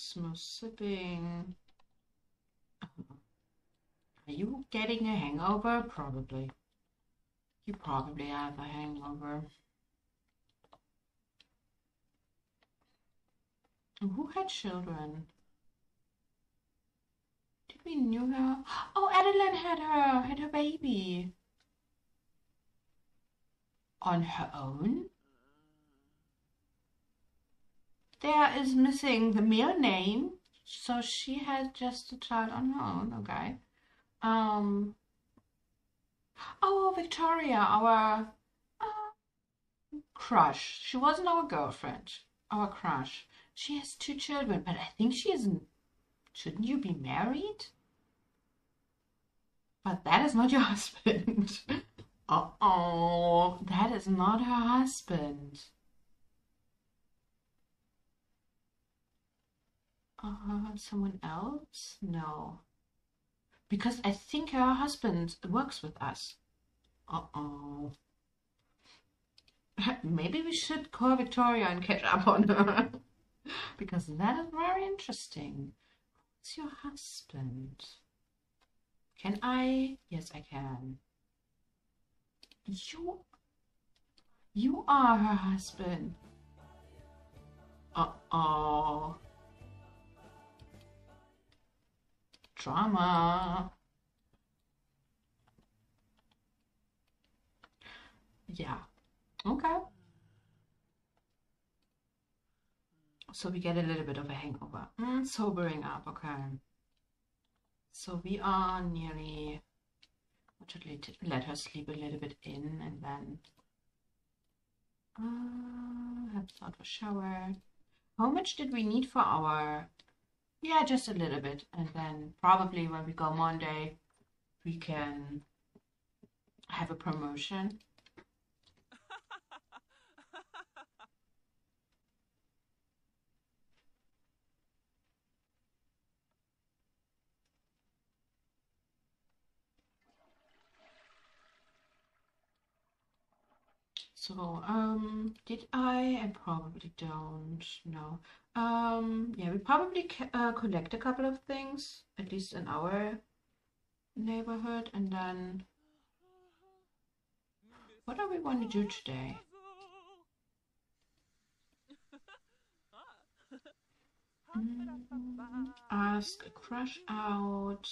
Smooth sipping. Are you getting a hangover? Probably. You probably have a hangover. Who had children? Did we knew her? Oh, Adelaide had her baby. On her own? There is missing the male name, so she had just a child on her own, okay. Oh, Victoria, our crush. She wasn't our girlfriend, our crush. She has 2 children, but I think she isn't. Shouldn't you be married? But that is not your husband. Uh-oh, that is not her husband. Someone else? No. Because I think her husband works with us. Uh-oh. Maybe we should call Victoria and catch up on her. Because that is very interesting. Who's your husband? Can I? Yes, I can. You are her husband. Uh-oh. Drama. Yeah. Okay. So we get a little bit of a hangover. Sobering up. Okay. So we are nearly. We should let her sleep a little bit in and then have sort of a shower. How much did we need for our? Yeah, just a little bit, and then probably when we go Monday, we can have a promotion. So, did I probably don't know. Yeah, we probably collect a couple of things, at least in our neighborhood, and then what do we want to do today? Ask a crush out.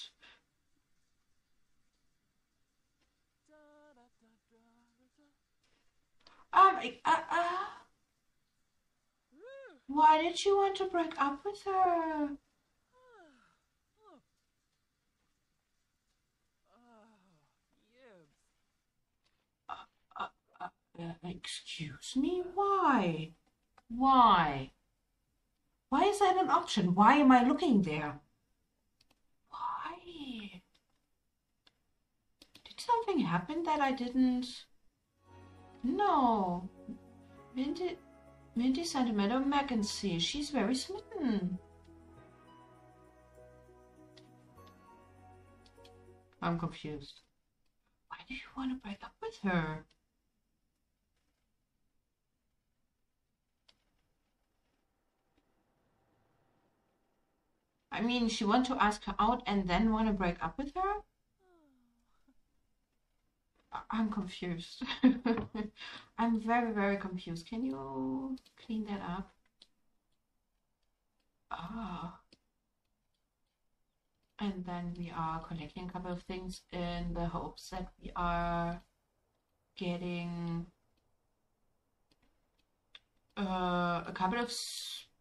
Why did you want to break up with her? Excuse me? Why? Why? Why is that an option? Why am I looking there? Why? Did something happen that I didn't? No, Minty sent a letter to Mackenzie. She's very smitten. I'm confused. Why do you want to break up with her? I mean, she wants to ask her out and then want to break up with her? I'm confused. I'm very, very confused. Can you clean that up? Ah. And then we are collecting a couple of things in the hopes that we are getting a couple of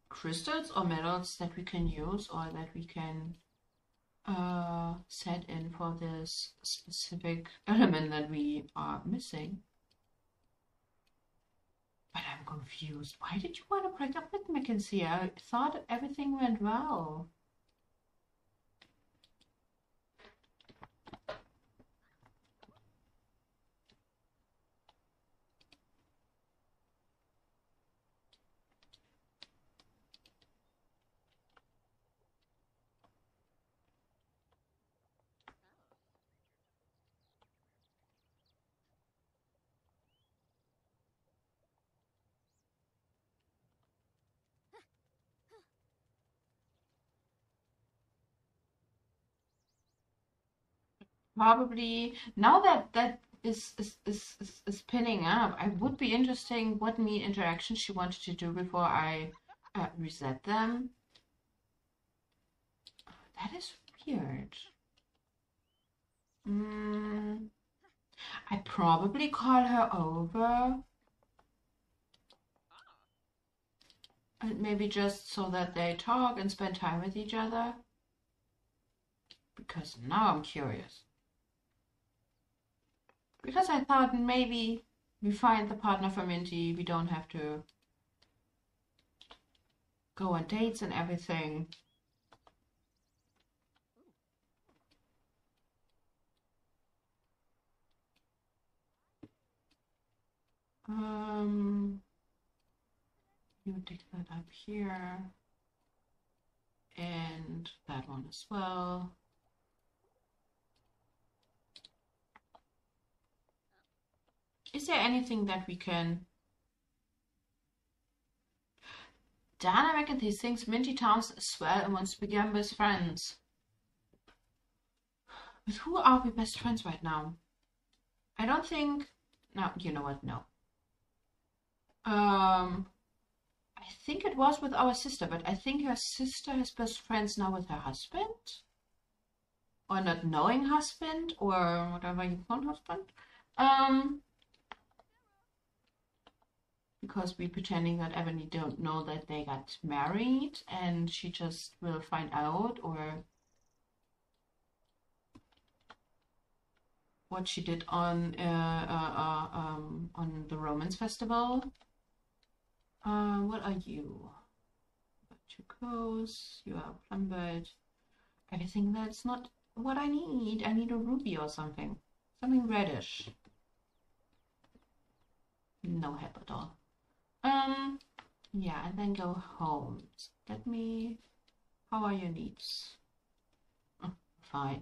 crystals or metals that we can use or that we can set in for this specific element that we are missing. But I'm confused. Why did you want to break up with Mackenzie? I thought everything went well. probably now that that is pinning up, I would be interested in what neat interaction she wanted to do before I reset them. That is weird. I probably call her over. And maybe just so that they talk and spend time with each other. Because now I'm curious. Because I thought maybe we find the partner for Minty, we don't have to go on dates and everything. You take that up here and that one as well. Is there anything that we can... Dana Mackenzie thinks Minty Towns as well and wants to become best friends. But who are we best friends right now? I don't think... No, you know what, no. I think it was with our sister, but I think her sister is best friends now with her husband. Or not knowing husband, or whatever you call husband. Because we're pretending that Ebony don't know that they got married and she just will find out, or what she did on the Romance Festival. What are you? Got your clothes, you are plumbered. Everything that's not what I need. I need a ruby or something. Something reddish. No help at all. Yeah, and then go home. Let me... How are your needs? Oh, fine.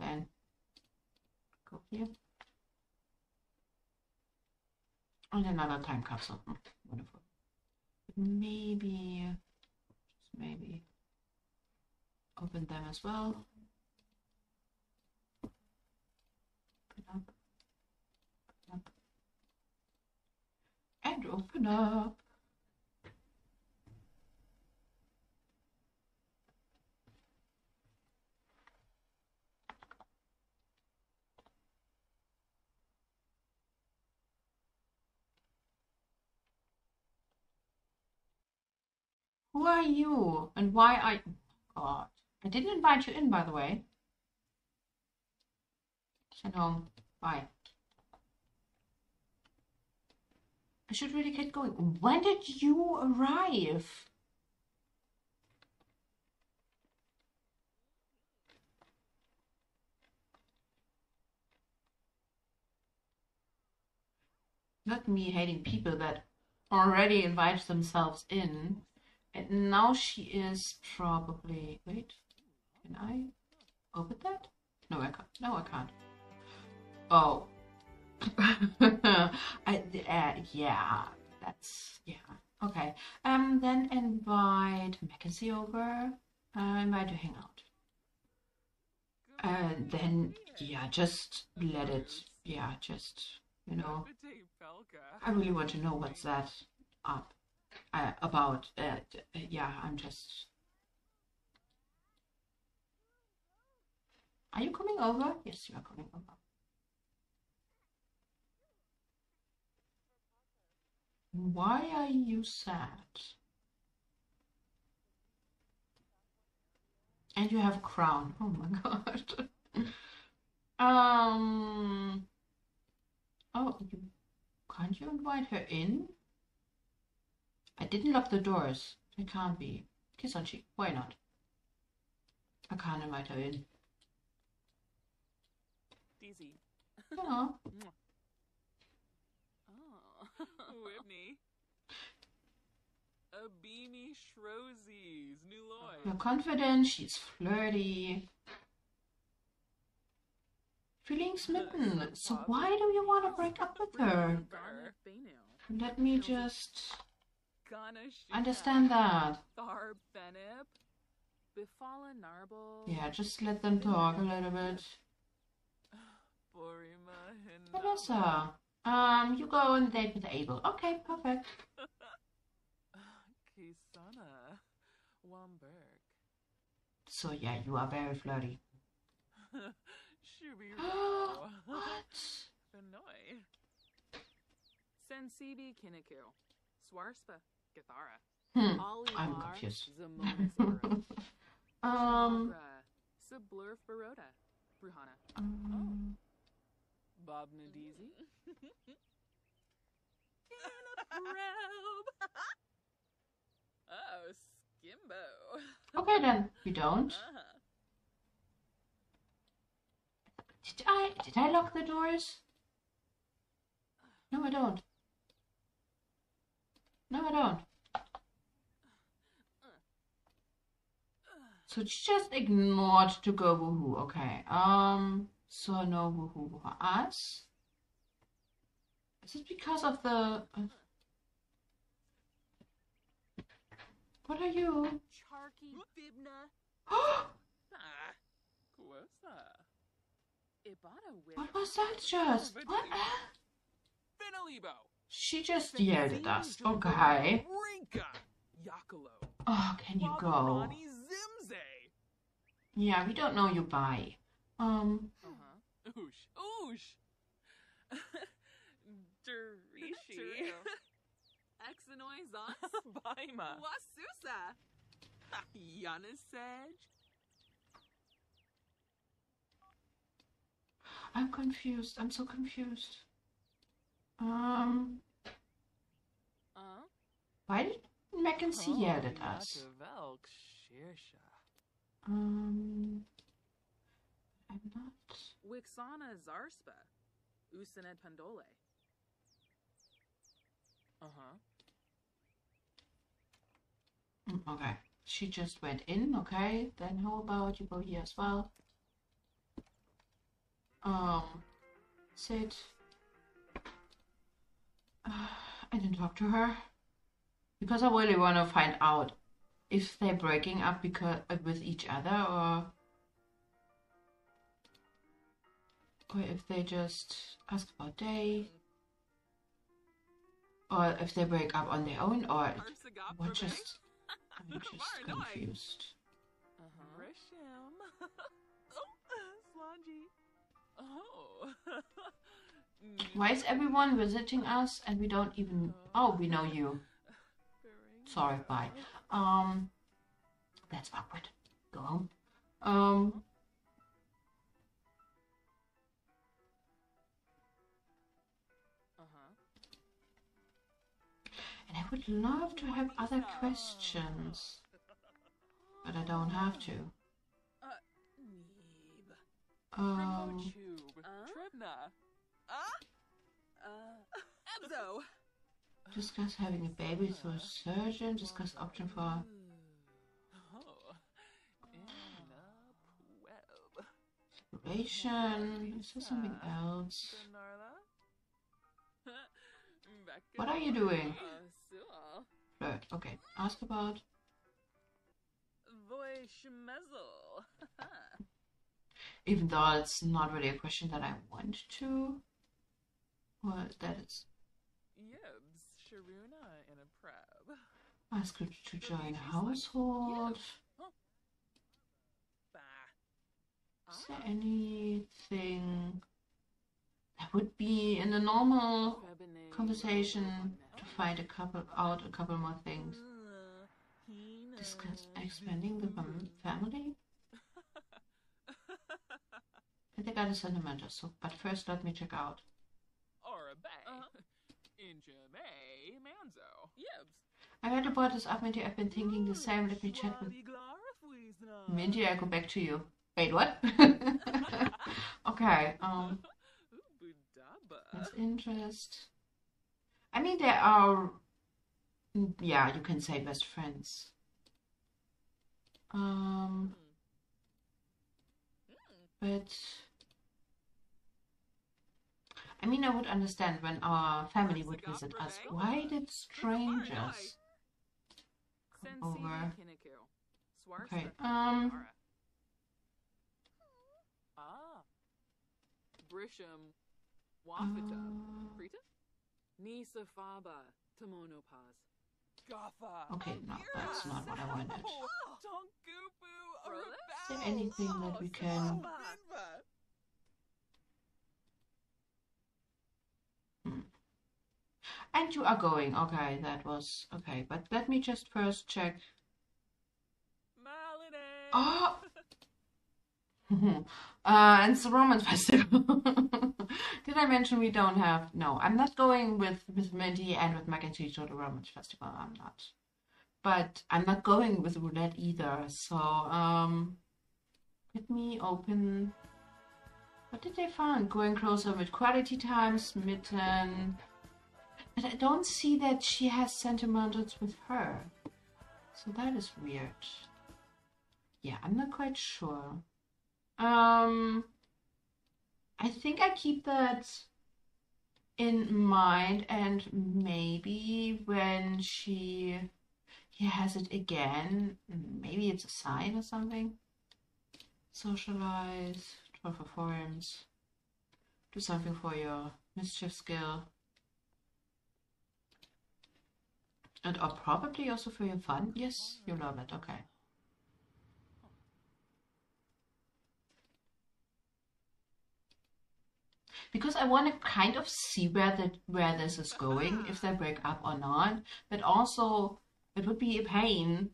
Then go here. And another time capsule. Wonderful. Maybe, just maybe, open them as well. Open up, open up, and open up. Who are you and why are you? God, I didn't invite you in, by the way. Send home. Bye. I should really get going. When did you arrive? Not me hating people that already invite themselves in. And now she is probably... Wait, can I open that? No, I can't. No, I can't. Oh. Yeah, that's... Yeah, okay. Then invite Mackenzie over. Invite to hang out. And then, yeah, just let it... Yeah, just, you know... I really want to know what's that up. About yeah, I'm just... Are you coming over? Yes, you are coming over. Why are you sad? And you have a crown. Oh my god. Oh, you can't you invite her in? I didn't lock the doors. It can't be. Kiss on cheek. Why not? I can't invite her in. Easy. Oh. Oh. Whitney. A beanie shrosies. New Lloyd. You're confident. She's flirty. Feeling smitten. So why do you want to break up with her? Let me just... Understand that. Yeah, just let them talk a little bit. Vanessa, you go on a date with Abel. Okay, perfect. So yeah, you are very flirty. What? I'm confused. Okay then, you don't. Did I lock the doors? No, I don't. No, I don't. So she just ignored to go woohoo. Okay. So no woohoo for us. Is it because of the? What are you? Charky Bibna. What was that just? What? She just yelled at us. Okay. Oh, can you go? Yeah, we don't know you by. I'm confused. I'm so confused. Why did Mackenzie yell at us? I'm not. Wixana Zarspa, Usaned Pandole. Okay, she just went in. Okay, then how about you go here as well? Sit. I didn't talk to her because I really want to find out if they're breaking up because with each other or if they just ask about day, or if they break up on their own, or we're just, I'm just confused. Why is everyone visiting us and we don't even? Oh, we know you. Sorry, bye. That's awkward. Go home. And I would love to have other questions, but I don't have to. Discuss having a baby through a surgeon. Discuss option for. Duration. Is there something else? What are you doing? Flirt. Okay. Ask about. Even though it's not really a question that I want to. Well, that is. Ask her to join household. Is there anything that would be in a normal conversation to find a couple out? A couple more things. Discuss expanding the family. I think I understand the matter, so but first let me check out. I heard about this up, Minty. I've been thinking the same. Let me chat with Minty. I'll go back to you. Wait, what? Okay. That's interest. I mean, they are. Yeah, you can say best friends. But I mean, I would understand when our family would visit us. Why did strangers come over? Okay, Brisham, Wafata, Frita, Nisa Faba, Tamonopaz. Gotha. Okay, no, that's not what I wanted. Is there anything that we can... And you are going. Okay, that was... Okay, but let me just first check. Oh! And it's the Roman festival. Did I mention we don't have... No, I'm not going with Minty and with Mackenzie to the Roman festival. I'm not. But I'm not going with Roulette either. So, let me open... What did they find? Going closer with quality time, smitten... But I don't see that she has sentimentals with her. So that is weird. Yeah, I'm not quite sure. I think I keep that in mind, and maybe when he has it again, maybe it's a sign or something. Socialize, draw for forums, do something for your mischief skill. And or probably also for your fun. Yes, you love it. Okay. Because I want to kind of see where this is going, if they break up or not. But also, it would be a pain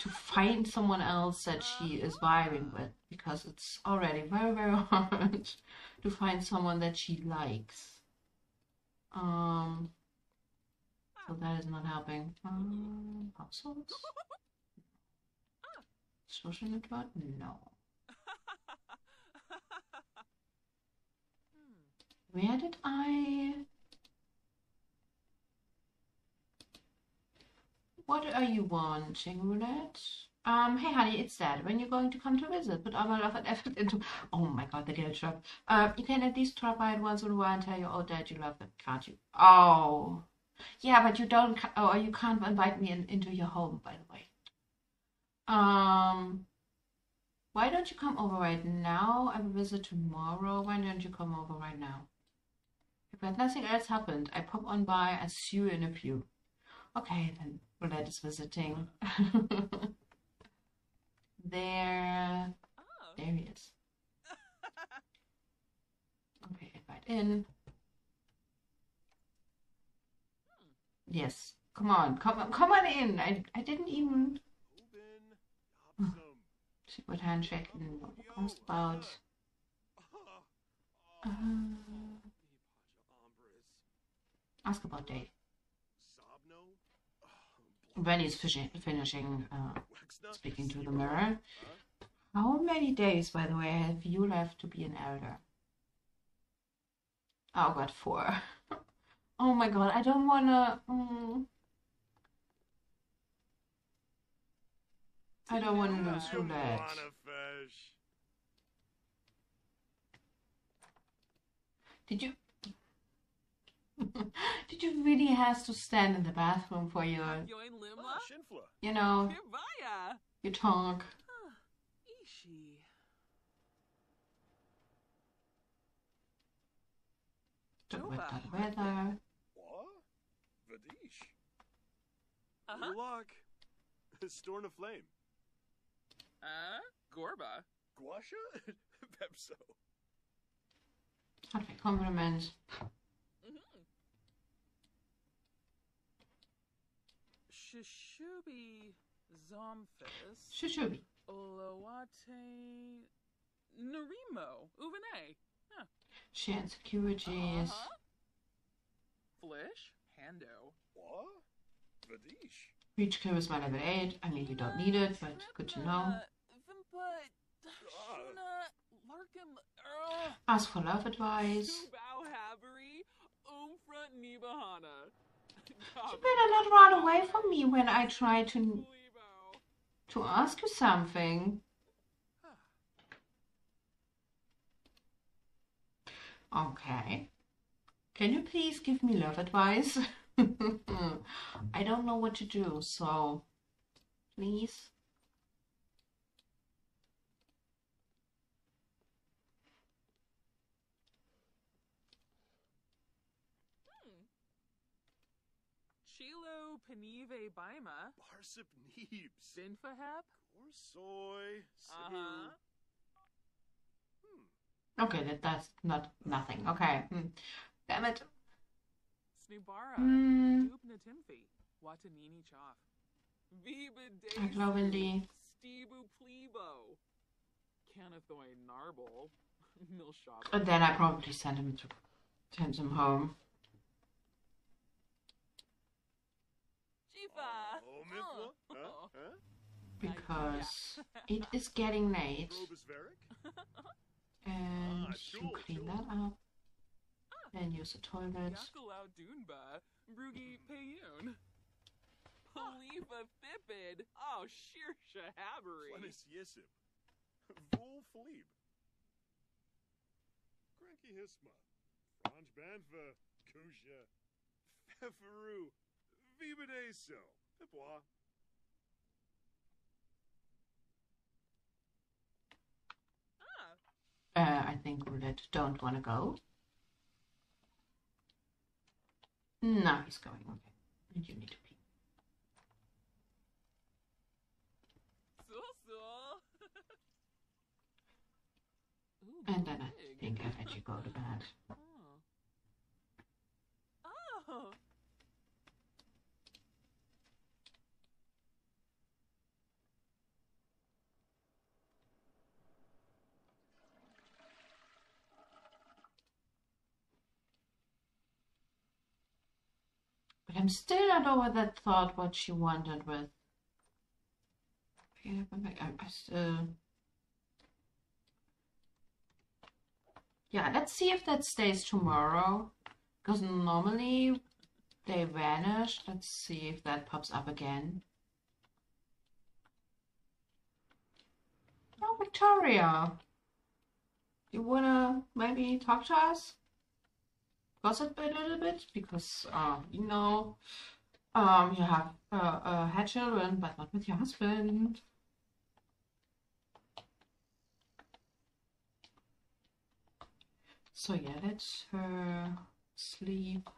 to find someone else that she is vibing with, because it's already very, very hard to find someone that she likes. So that is not helping. Households? Social network? No. Where did I... What are you wanting, Roulette? Hey honey, it's that. When you're going to come to visit? Put all my love and effort into... Oh my god, the guilt trap. You can at least drop by it once in a while and tell your old dad you love them, can't you? Oh. Yeah, but you don't, or you can't invite me into your home, by the way. Why don't you come over right now? I will visit tomorrow. Why don't you come over right now? But nothing else happened. I pop on by. I see you in a few. Okay, then Roulette is visiting. There. Oh. There he is. Okay, invite in. Yes, come on, come on in. I didn't even. She put handshake and what it comes about. Ask about Dave. When he's finishing speaking to the mirror. How many days, by the way, have you left to be an elder? Oh god, 4. Oh my god, I don't wanna... I don't wanna lose Roulette. Did you really have to stand in the bathroom for your... You know... Your talk. Don't wet that weather. Luck, Storn of Flame. Gorba, Guasha, Pepso. Perfect compliment. Shishubi, Zomfis. Shishubi. Olawate, Narimo, Uvene. Huh. Shan securities. Flish, Hando. What? Reach clear is my level 8. I mean, you don't need it, but good to know. Ask for love advice. You better not run away from me when I try to ask you something. Okay. Can you please give me love advice? I don't know what to do, so please. Shilo Panive Baima. Barsip Neebs. Binfahap. Gorsoy. Uh-huh. Hmm. Okay, that's not nothing. Okay. Hmm. Damn it. Snubara. Hmm. Dubnatimfi. Watanini Chaff. I glaube, die. Stebu Plebo. Canathoy Narble. Milshop. And then I probably send him home. Because it is getting late, and you clean that up, and use the toilet. I think Roulette don't want to go. No, he's going. Okay, and you need to pee. And then I think I let you go to bed. Oh. But I'm still not over that thought, what she wanted with. Yeah, let's see if that stays tomorrow. Because normally they vanish. Let's see if that pops up again. Oh, Victoria. You wanna maybe talk to us? Gossip a little bit? Because, you know, you have had children, but not with your husband. So yeah, let her sleep.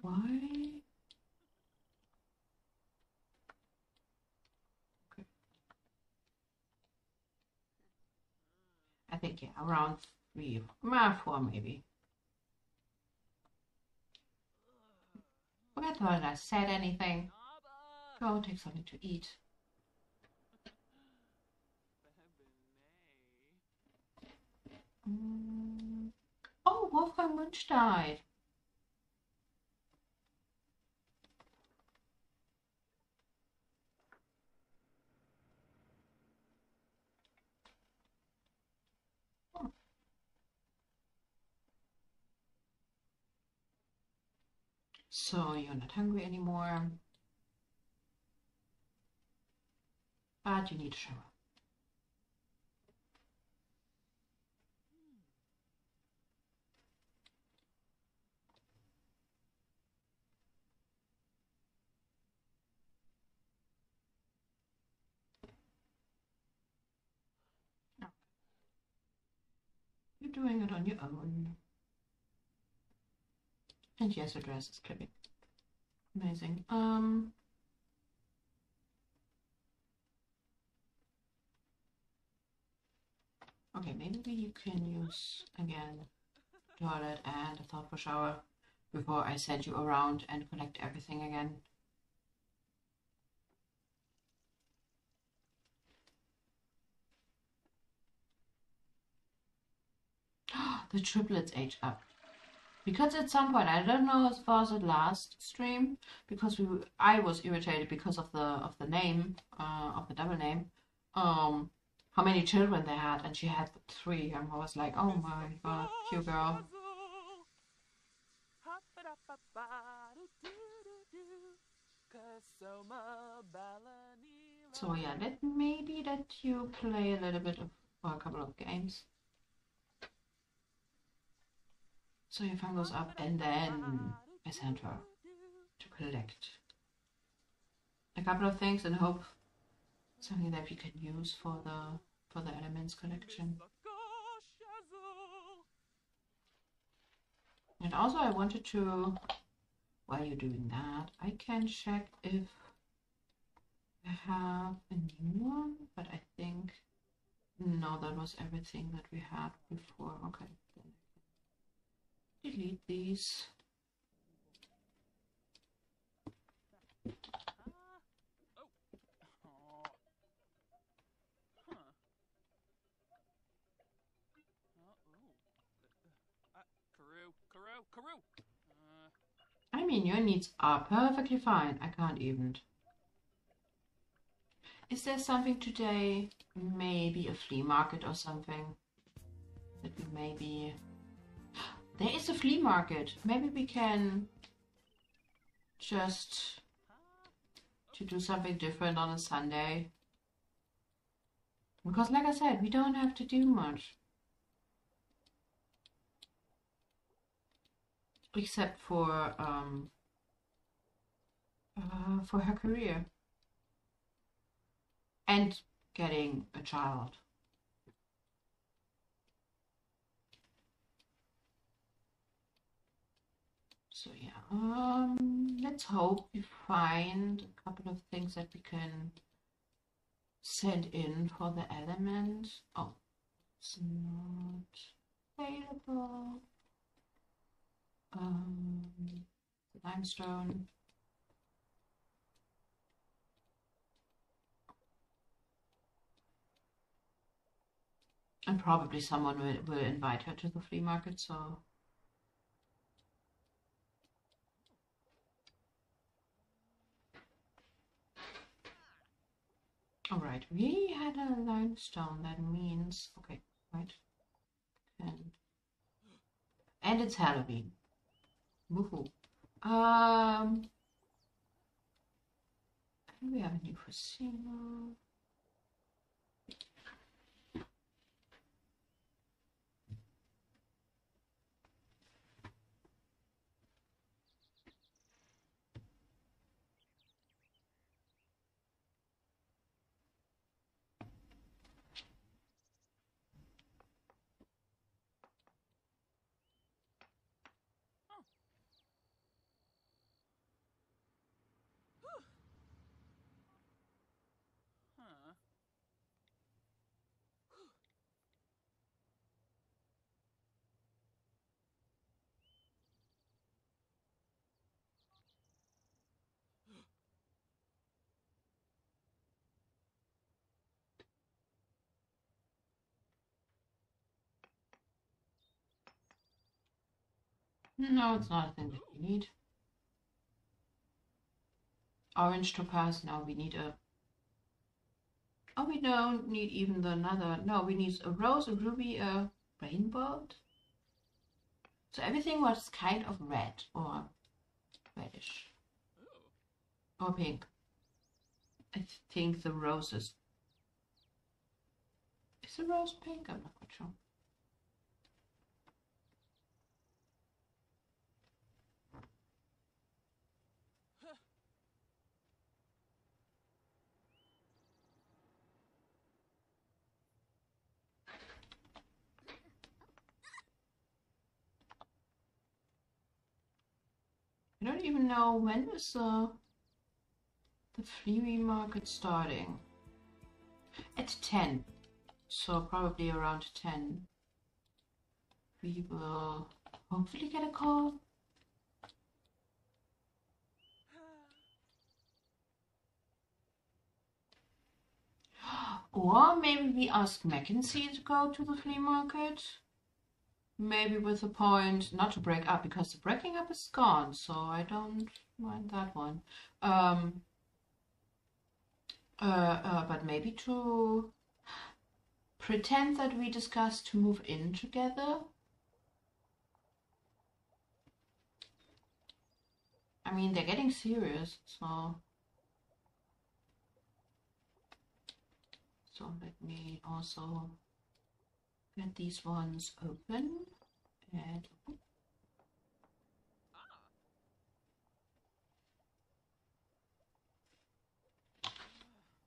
Why? Okay. I think, yeah, around 3, 4 maybe. Forget what I said anything. Go take something to eat. Oh, Wolfgang Munch died. Oh. So you're not hungry anymore, but you need a shower. Doing it on your own. And yes, the dress is clipping. Amazing. Okay, maybe you can use again toilet and a thoughtful shower before I send you around and collect everything again. The triplets age up. Because at some point, I don't know if it was the last stream, because I was irritated because of the name, of the double name, how many children they had, and she had 3, and I was like, oh my god, cute girl. So yeah, maybe let you play a little bit of, well, a couple of games. So your phone goes up, and then I send her to collect a couple of things and hope something that we can use for the elements collection. And also I wanted to, while you're doing that, I can check if I have a new one, but I think, no, that was everything that we had before. Okay, then I can delete these. I mean, your needs are perfectly fine. I can't even. Is there something today? Maybe a flea market or something? That we maybe... There is a flea market. Maybe we can just... to do something different on a Sunday. Because like I said, we don't have to do much. Except for her career and getting a child. So yeah, let's hope we find a couple of things that we can send in for the element. Oh, it's not available. Limestone. And probably someone will invite her to the flea market, so. Alright, we had a limestone, that means. Okay, right. And it's Halloween. Woohoo. We have a new casino. No, it's not a thing that we need. Orange topaz, now we need a... Oh, we don't need even the another. No, we need a rose, a ruby, a rainbow. So everything was kind of red or reddish. Or pink. I think the roses. Is the rose pink? I'm not quite sure. I don't even know when is the flea market starting. At 10, so probably around 10 we will hopefully get a call. Or maybe we ask Mackenzie to go to the flea market. Maybe with a point not to break up, because the breaking up is gone, so I don't mind that one. But maybe to pretend that we discussed to move in together. I mean, they're getting serious, so let me also get these ones open and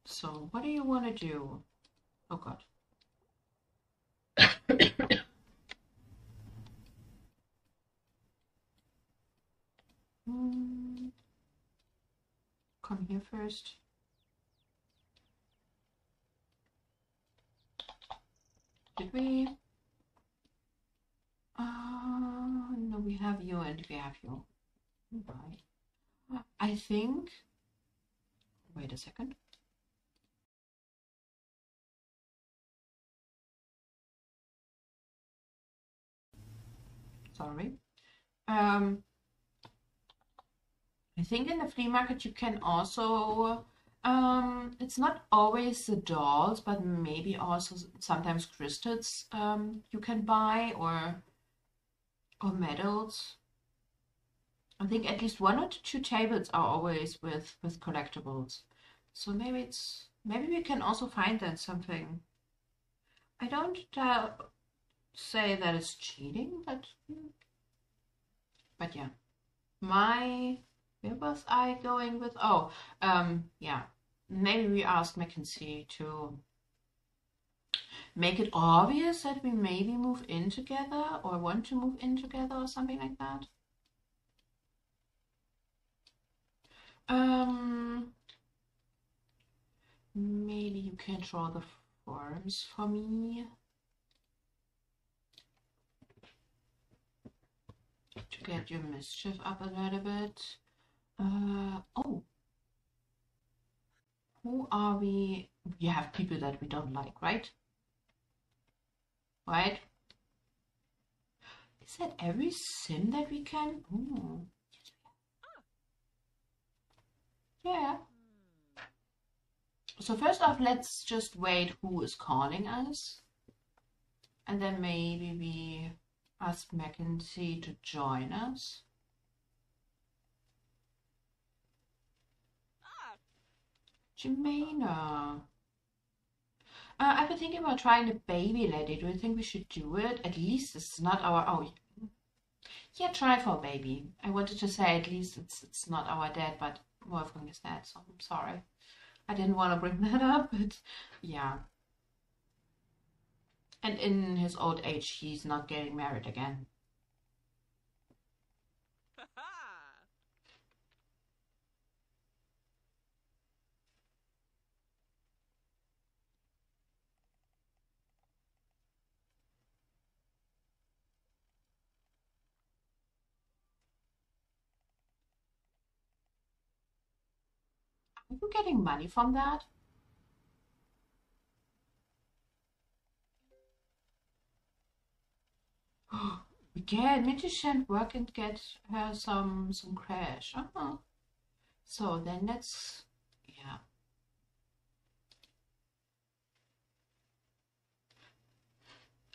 so what do you want to do? Oh god. here first. Did we? No, we have you and we have you. Bye. I think. Wait a second. Sorry. I think in the flea market you can also, it's not always the dolls, but maybe also sometimes crystals you can buy, or medals. I think at least one or two tables are always with collectibles. So maybe it's, maybe we can also find that something. I don't say that it's cheating, but yeah. Where was I going with? Oh, yeah. Maybe we ask Mackenzie to make it obvious that we maybe move in together or want to move in together or something like that. Maybe you can draw the forms for me. To get your mischief up a little bit. Oh, who are we? We have people that we don't like, right? Right? Is that every sim that we can? Ooh. Yeah. So first off, let's just wait who is calling us. And then maybe we ask Mackenzie to join us. Jemena. I've been thinking about trying a baby lady. Do you think we should do it? At least it's not our... Oh, yeah, try for a baby. I wanted to say at least it's not our dad, but Wolfgang is dead, so I'm sorry. I didn't want to bring that up, but yeah. And in his old age, he's not getting married again. Are you getting money from that? We can. Minty shan't work and get her some cash. Uh-huh. So then let's, yeah.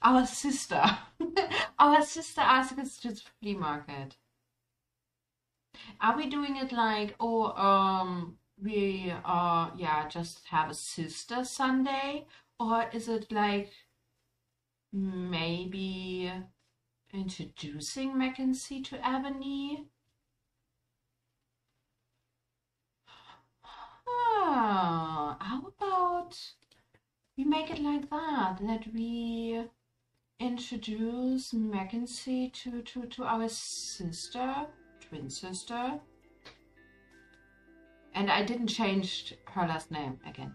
Our sister. Our sister asked us to the flea market. Are we doing it like, oh, we are, yeah, just have a sister Sunday? Or is it like maybe introducing Mackenzie to Ebony? Ah, how about we make it like that, that we introduce Mackenzie to our sister, twin sister. And I didn't change her last name again.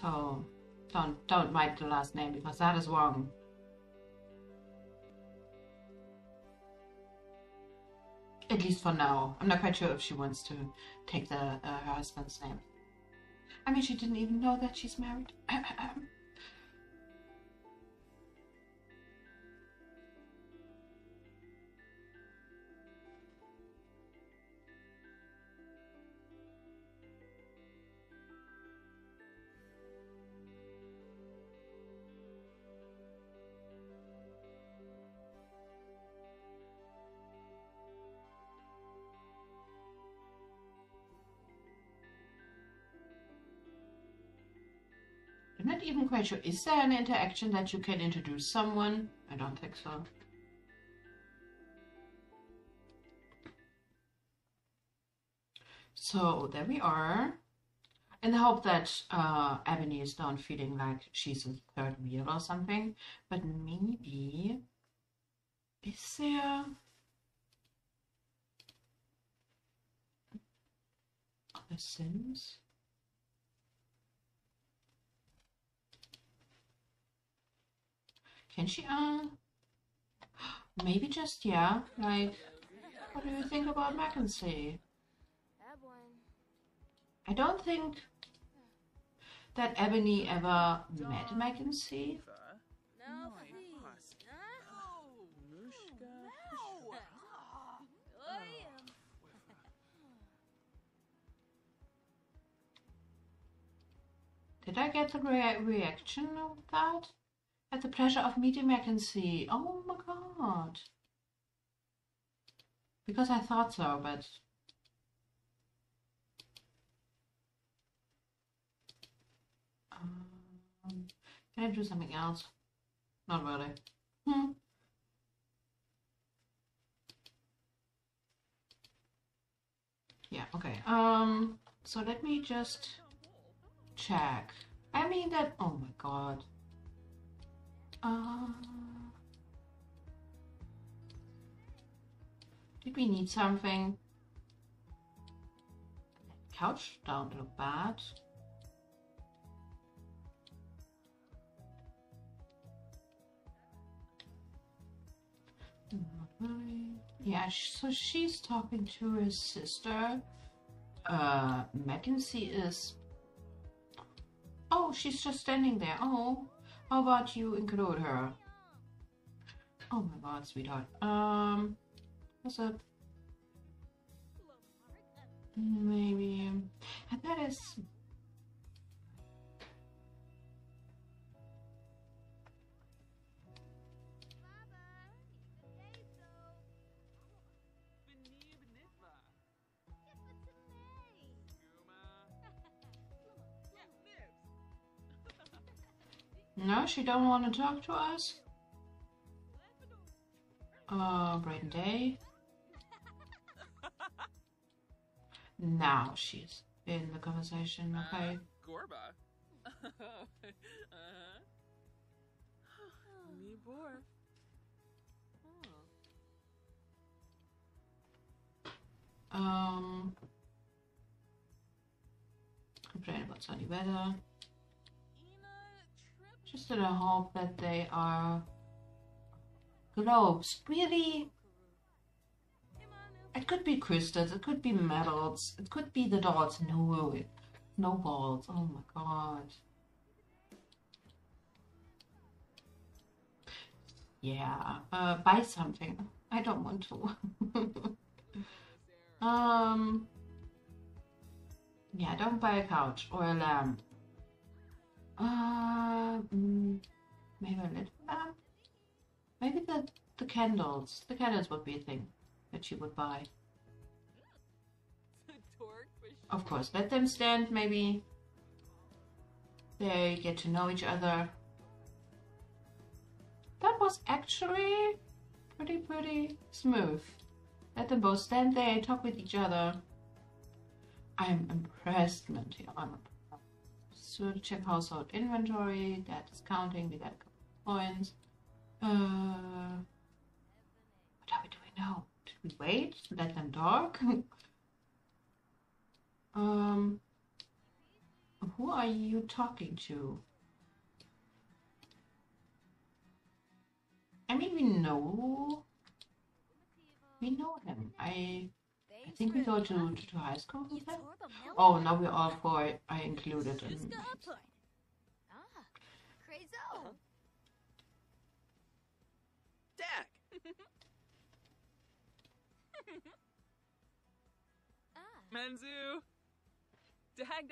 So don't write the last name because that is wrong. At least for now. I'm not quite sure if she wants to take the her husband's name. I mean, she didn't even know that she's married. Not even quite sure. Is there an interaction that you can introduce someone? I don't think so. So there we are. In the hope that Ebony is not feeling like she's a third wheel or something. But maybe... Is there... other Sims. Can she, maybe just, yeah, like, what do you think about Mackenzie? I don't think that Ebony ever met Mackenzie. Did I get the reaction of that? At the pleasure of meeting Mackenzie. Oh my god. Because I thought so, but... can I do something else? Not really. Yeah, okay. So let me just... check. I mean that. Oh my god. Did we need something? That couch don't look bad. Not really. Yeah. So she's talking to her sister. Mackenzie is. Oh, she's just standing there. Oh, how about you include her? Oh my god, sweetheart. What's up? Maybe... and that is... no, she don't want to talk to us. Bright day. Now she's in the conversation, okay. Gorba. Complain about sunny weather. Just that I hope that they are globes. Really? It could be crystals, it could be metals, it could be the dots. No, no balls. Oh my god. Yeah, buy something. I don't want to. Yeah, don't buy a couch or a lamp. Maybe a little maybe the candles. The candles would be a thing that she would buy. Of course, let them stand, maybe they get to know each other. That was actually pretty smooth. Let them both stand there and talk with each other. I'm impressed, Minty. I'm impressed. So check household inventory, that is counting, we got a couple of points. What are we doing now? Should we wait? Let them talk? Who are you talking to? I mean, we know him. I think we go to high school with them. Oh, now we're all four. I included him. Manzu, dag.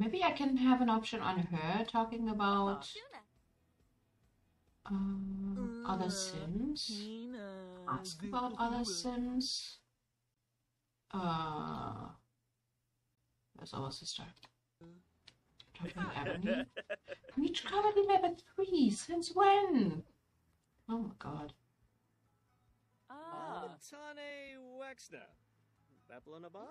Maybe I can have an option on her talking about other Sims. Ask about other Sims. That's our sister. Talking to Ebony. Reach comedy level 3. Since when? Oh my god. Tane Wexner. Bablanaba?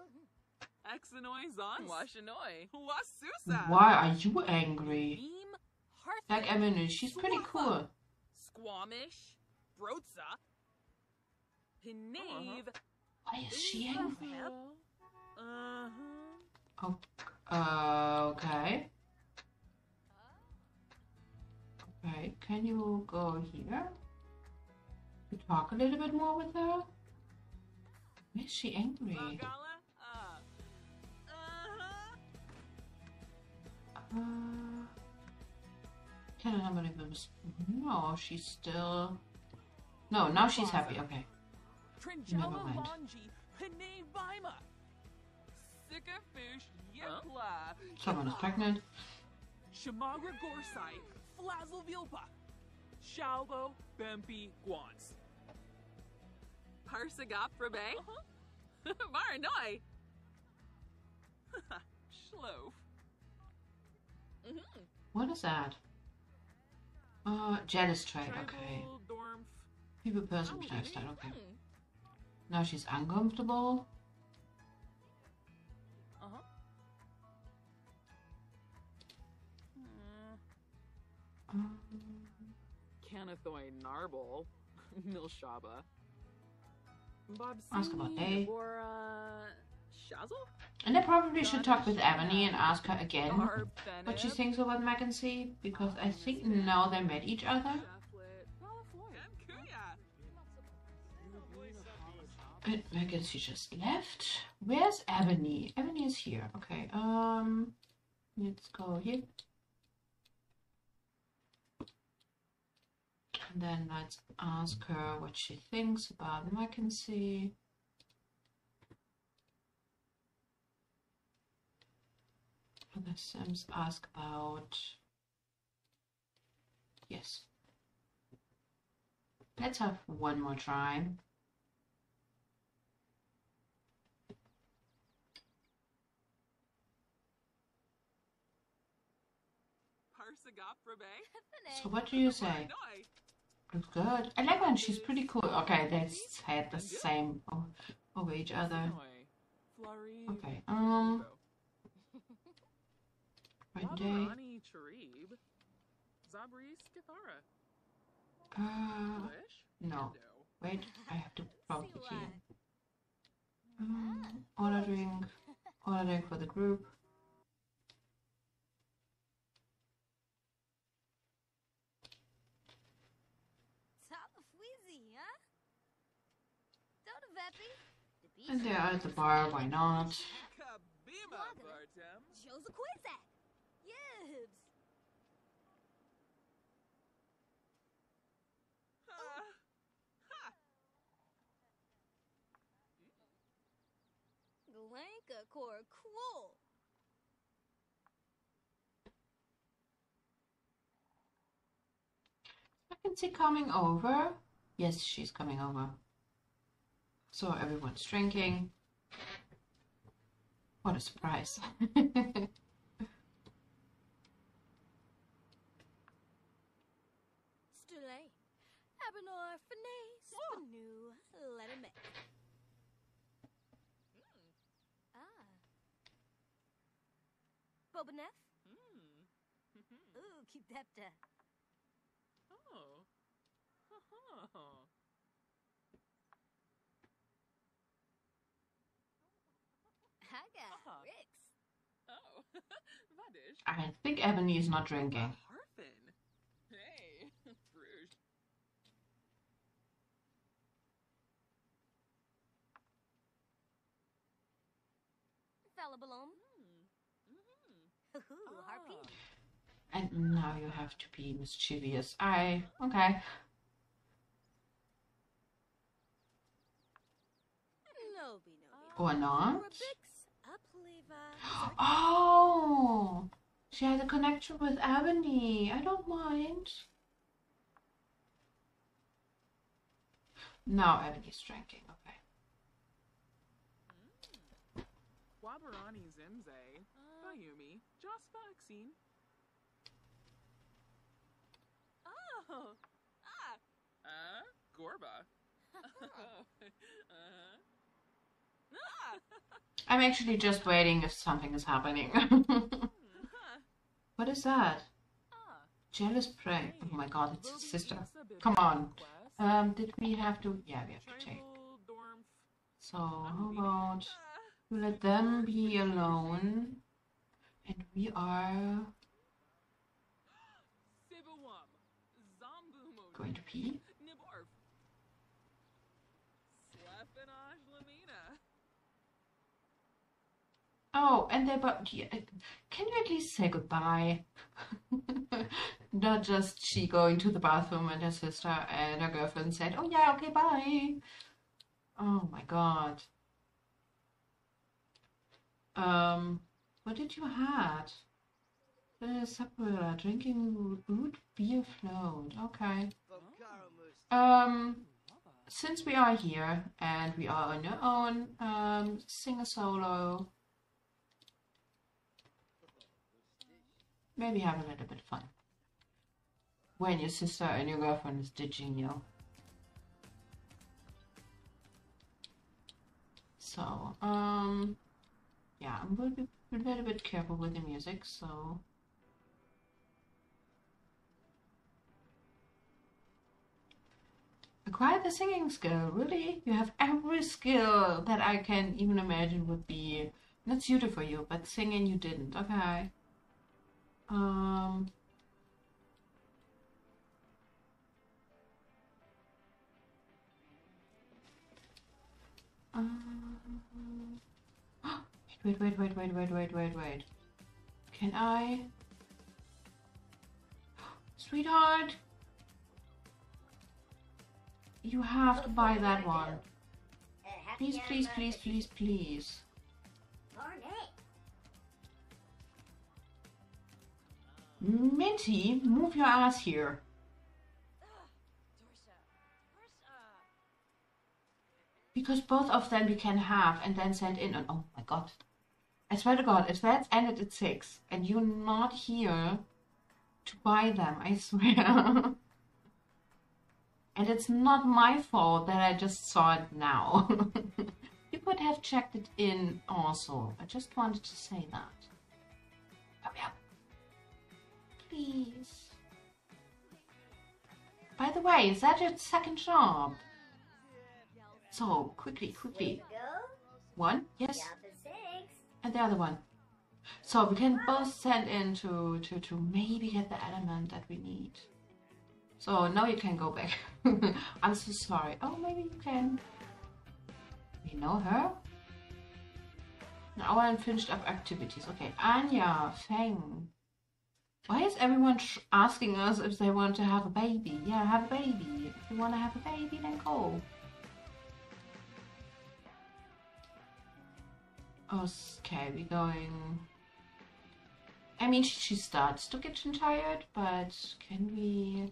Exanoi Zon Washanoi. Wasusa. Why are you angry? Like Ebony, she's pretty cool. Squamish. Brotza. Pinave Why is she angry? Oh, okay. Right, can you go here? You talk a little bit more with her? Why is she angry? Can I not even... No, she's still... No, now she's happy, okay. Never mind. Someone is pregnant. Flazelvilpa, Shalbo, Bempi, Guans. Parsagop, Rabe, Maranoi, Shlove. What is that? Jealous trait, okay. People person lifestyle, okay. Now she's uncomfortable. Canathoy Narble, Milshaba. Ask about A. Or, Shazzle? And I probably should talk with Ebony and ask her again what she thinks about Mackenzie, because I think now they met each other. And Mackenzie just left. Where's Ebony? Ebony is here. Okay, let's go here. And then let's ask her what she thinks about Mackenzie. And the Sims ask about... Yes. Let's have one more try. So what do you say? Good. I like one. She's pretty cool. Okay, they said the same over each other. Okay. Right day. No. Wait. I have to probably here. Ordering. Ordering for the group. And they are at the bar, why not? I can see coming over. Yes, she's coming over. So everyone's drinking. What a surprise. Oh. I think Ebony is not drinking. And now you have to be mischievous. Okay. Or not. Oh, she has a connection with Ebony. I don't mind. Now Ebony's drinking. Okay. Wabarani Zimze, Bayumi, Joss Vaccine. Oh, Gorba. I'm actually just waiting if something is happening. What is that? Jealous prey. Oh my god, it's his sister. Come on. Did we have to... Yeah, we have to take So how about you let them be alone, and we are going to pee. Oh, and they but yeah, can you at least say goodbye? Not just she going to the bathroom and her sister and her girlfriend said, "Oh yeah, okay, bye." Oh my god. What did you have? Supper, drinking root beer float. Okay. Since we are here and we are on your own, sing a solo. Maybe have a little bit of fun. When your sister and your girlfriend is ditching you. So, yeah, I'm going to be a little bit careful with the music, so... Acquire the singing skill, really? You have every skill that I can even imagine would be not suited for you, but singing you didn't, okay. Wait. Can I? Sweetheart! You have to buy that one. Please. Minty, move your ass here. Because both of them we can have and then send in and oh my god. I swear to god, if that's ended at 6 and you're not here to buy them, I swear. And it's not my fault that I just saw it now. You could have checked it in also. I just wanted to say that. Hurry up. Please. By the way, is that your second job? So, quickly. One, yes. And the other one. So we can both send in to maybe get the element that we need. So now you can go back. I'm so sorry. Oh, maybe you can. We know her. An hour and finished up activities. Okay, Anya, Feng. Why is everyone asking us if they want to have a baby? Yeah, have a baby. If you want to have a baby, then go. Okay, we're going... I mean, she starts to get tired, but can we...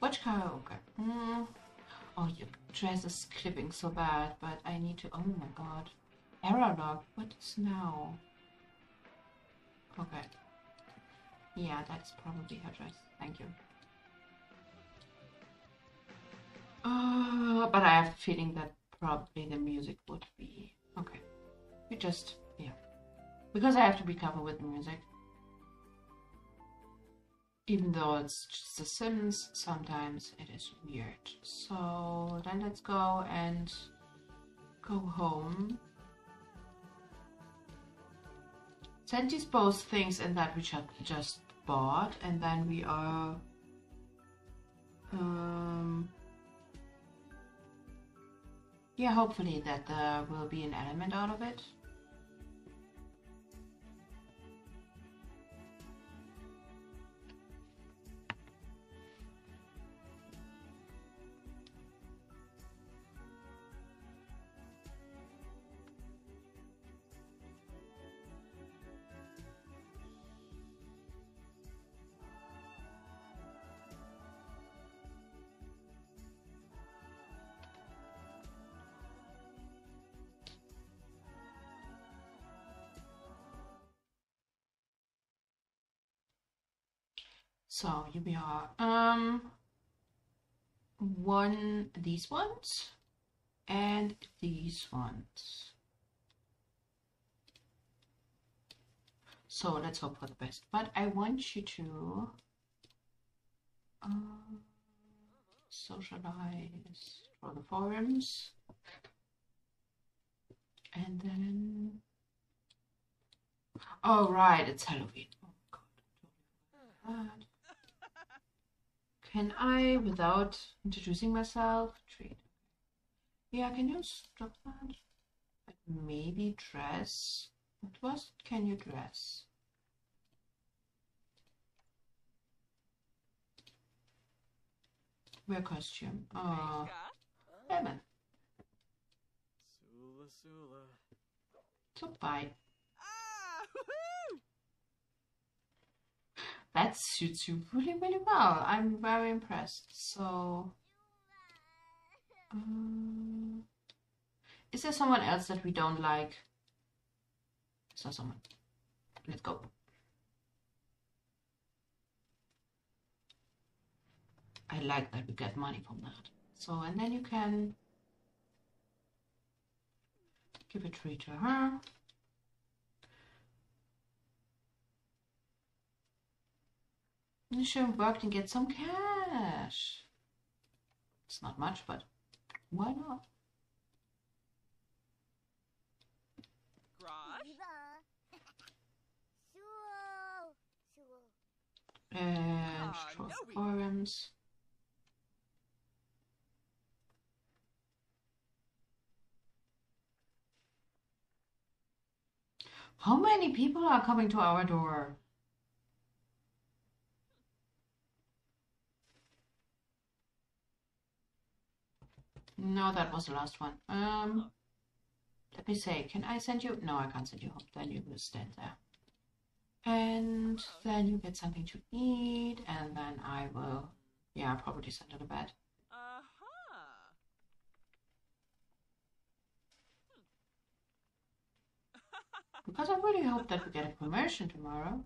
Watch karaoke. Oh, your dress is clipping so bad, but I need to... Oh my god. Error log. What is now? Okay. Yeah, that's probably her dress. Thank you. But I have a feeling that probably the music would be... Okay. You just... Yeah. Because I have to be careful with the music. Even though it's just The Sims, sometimes it is weird. So then let's go and go home. Send these both things in that we just bought, and then we are yeah, hopefully that there will be an element out of it. So here we are. One these ones and these ones. So let's hope for the best. But I want you to socialize. for the forums, and then oh right, it's Halloween. Oh God, can I, without introducing myself, treat? Yeah, can you stop that? Maybe dress. What was it? Can you dress? Wear costume. Oh, heaven. Sula, Sula. So bye. That suits you really, really well. I'm very impressed. So, is there someone else that we don't like? Is there someone? Let's go. I like that we get money from that. So, and then you can give a treat to her. You should have worked and get some cash. It's not much, but why not? And short forums. How many people are coming to our door? No, that was the last one. Let me say, can I send you? No, I can't send you home. Then you will stand there. And then you get something to eat, and then I will, yeah, probably send her to bed. Because I really hope that we get a promotion tomorrow.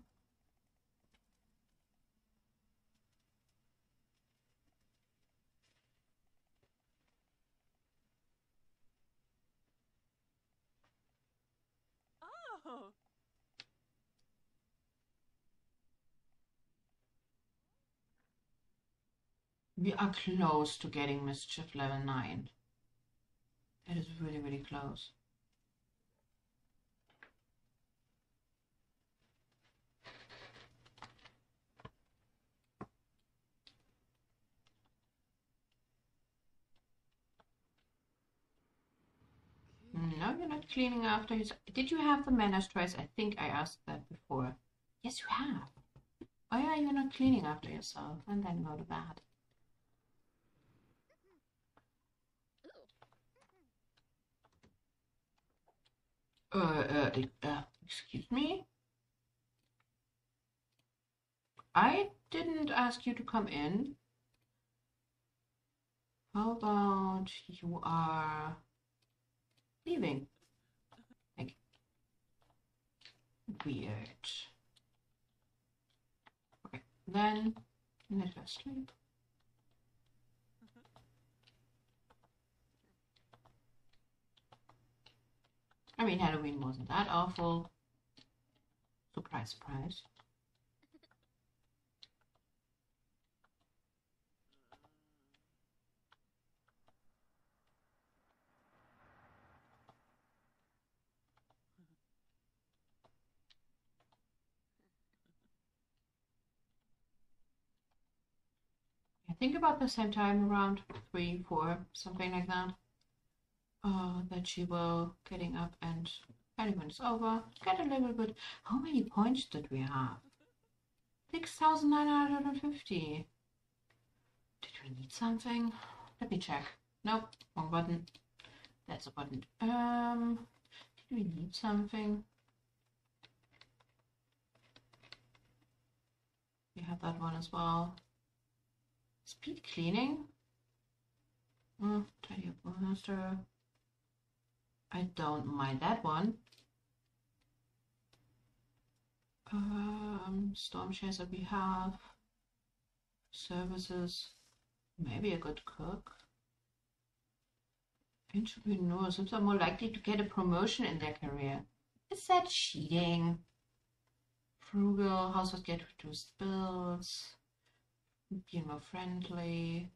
Oh. We are close to getting mischief level 9. That is really, really close. No, you're not cleaning after his. Did you have the manners twice? I think I asked that before. Yes, you have. Why are you not cleaning after yourself? And then go to bed. Excuse me? I didn't ask you to come in. How about you are leaving? Like, weird. Okay, then let her sleep. I mean, Halloween wasn't that awful. Surprise, surprise. I think about the same time around 3, 4, something like that. That she will getting up and when it's over, get a little bit. How many points did we have? 6,950. Did we need something? Let me check. Nope, wrong button. That's a button. Did we need something? We have that one as well. Speed cleaning. Tidy up master. I don't mind that one. Storm chaser we have. Services. Maybe a good cook. Entrepreneurs are more likely to get a promotion in their career. Is that cheating? Frugal. Households get reduced bills. Being more friendly.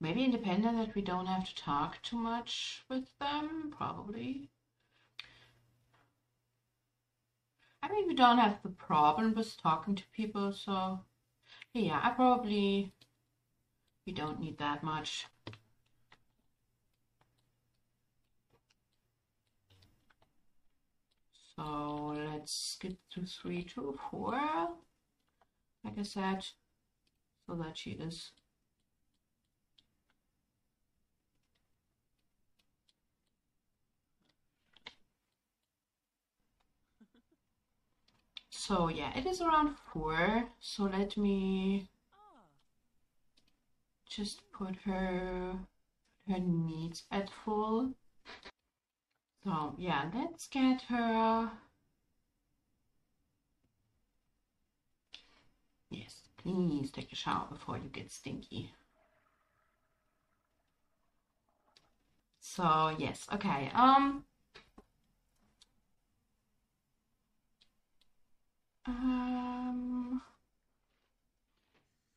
Maybe independent that we don't have to talk too much with them, probably. I mean, we don't have the problem with talking to people, so yeah, I probably, we don't need that much. So let's skip to 3 to 4, like I said, so that she is so yeah, it is around 4, so let me just put her needs at full. So yeah, let's get her, yes, please take a shower before you get stinky. So yes, okay,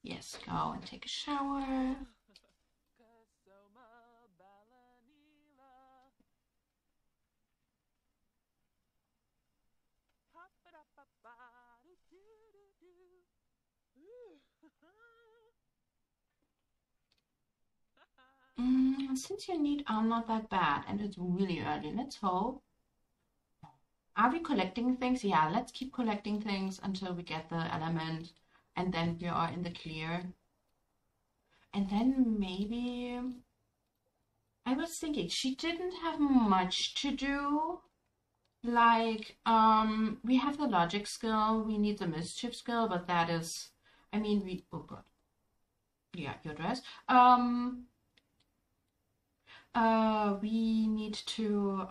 yes, go and take a shower. Since your needs are not that bad and it's really early, let's hope. Are we collecting things? Yeah, let's keep collecting things until we get the element and then we are in the clear. And then maybe, I was thinking she didn't have much to do. Like, we have the logic skill, we need the mischief skill, but that is, I mean, we, oh god, yeah, your dress. We need to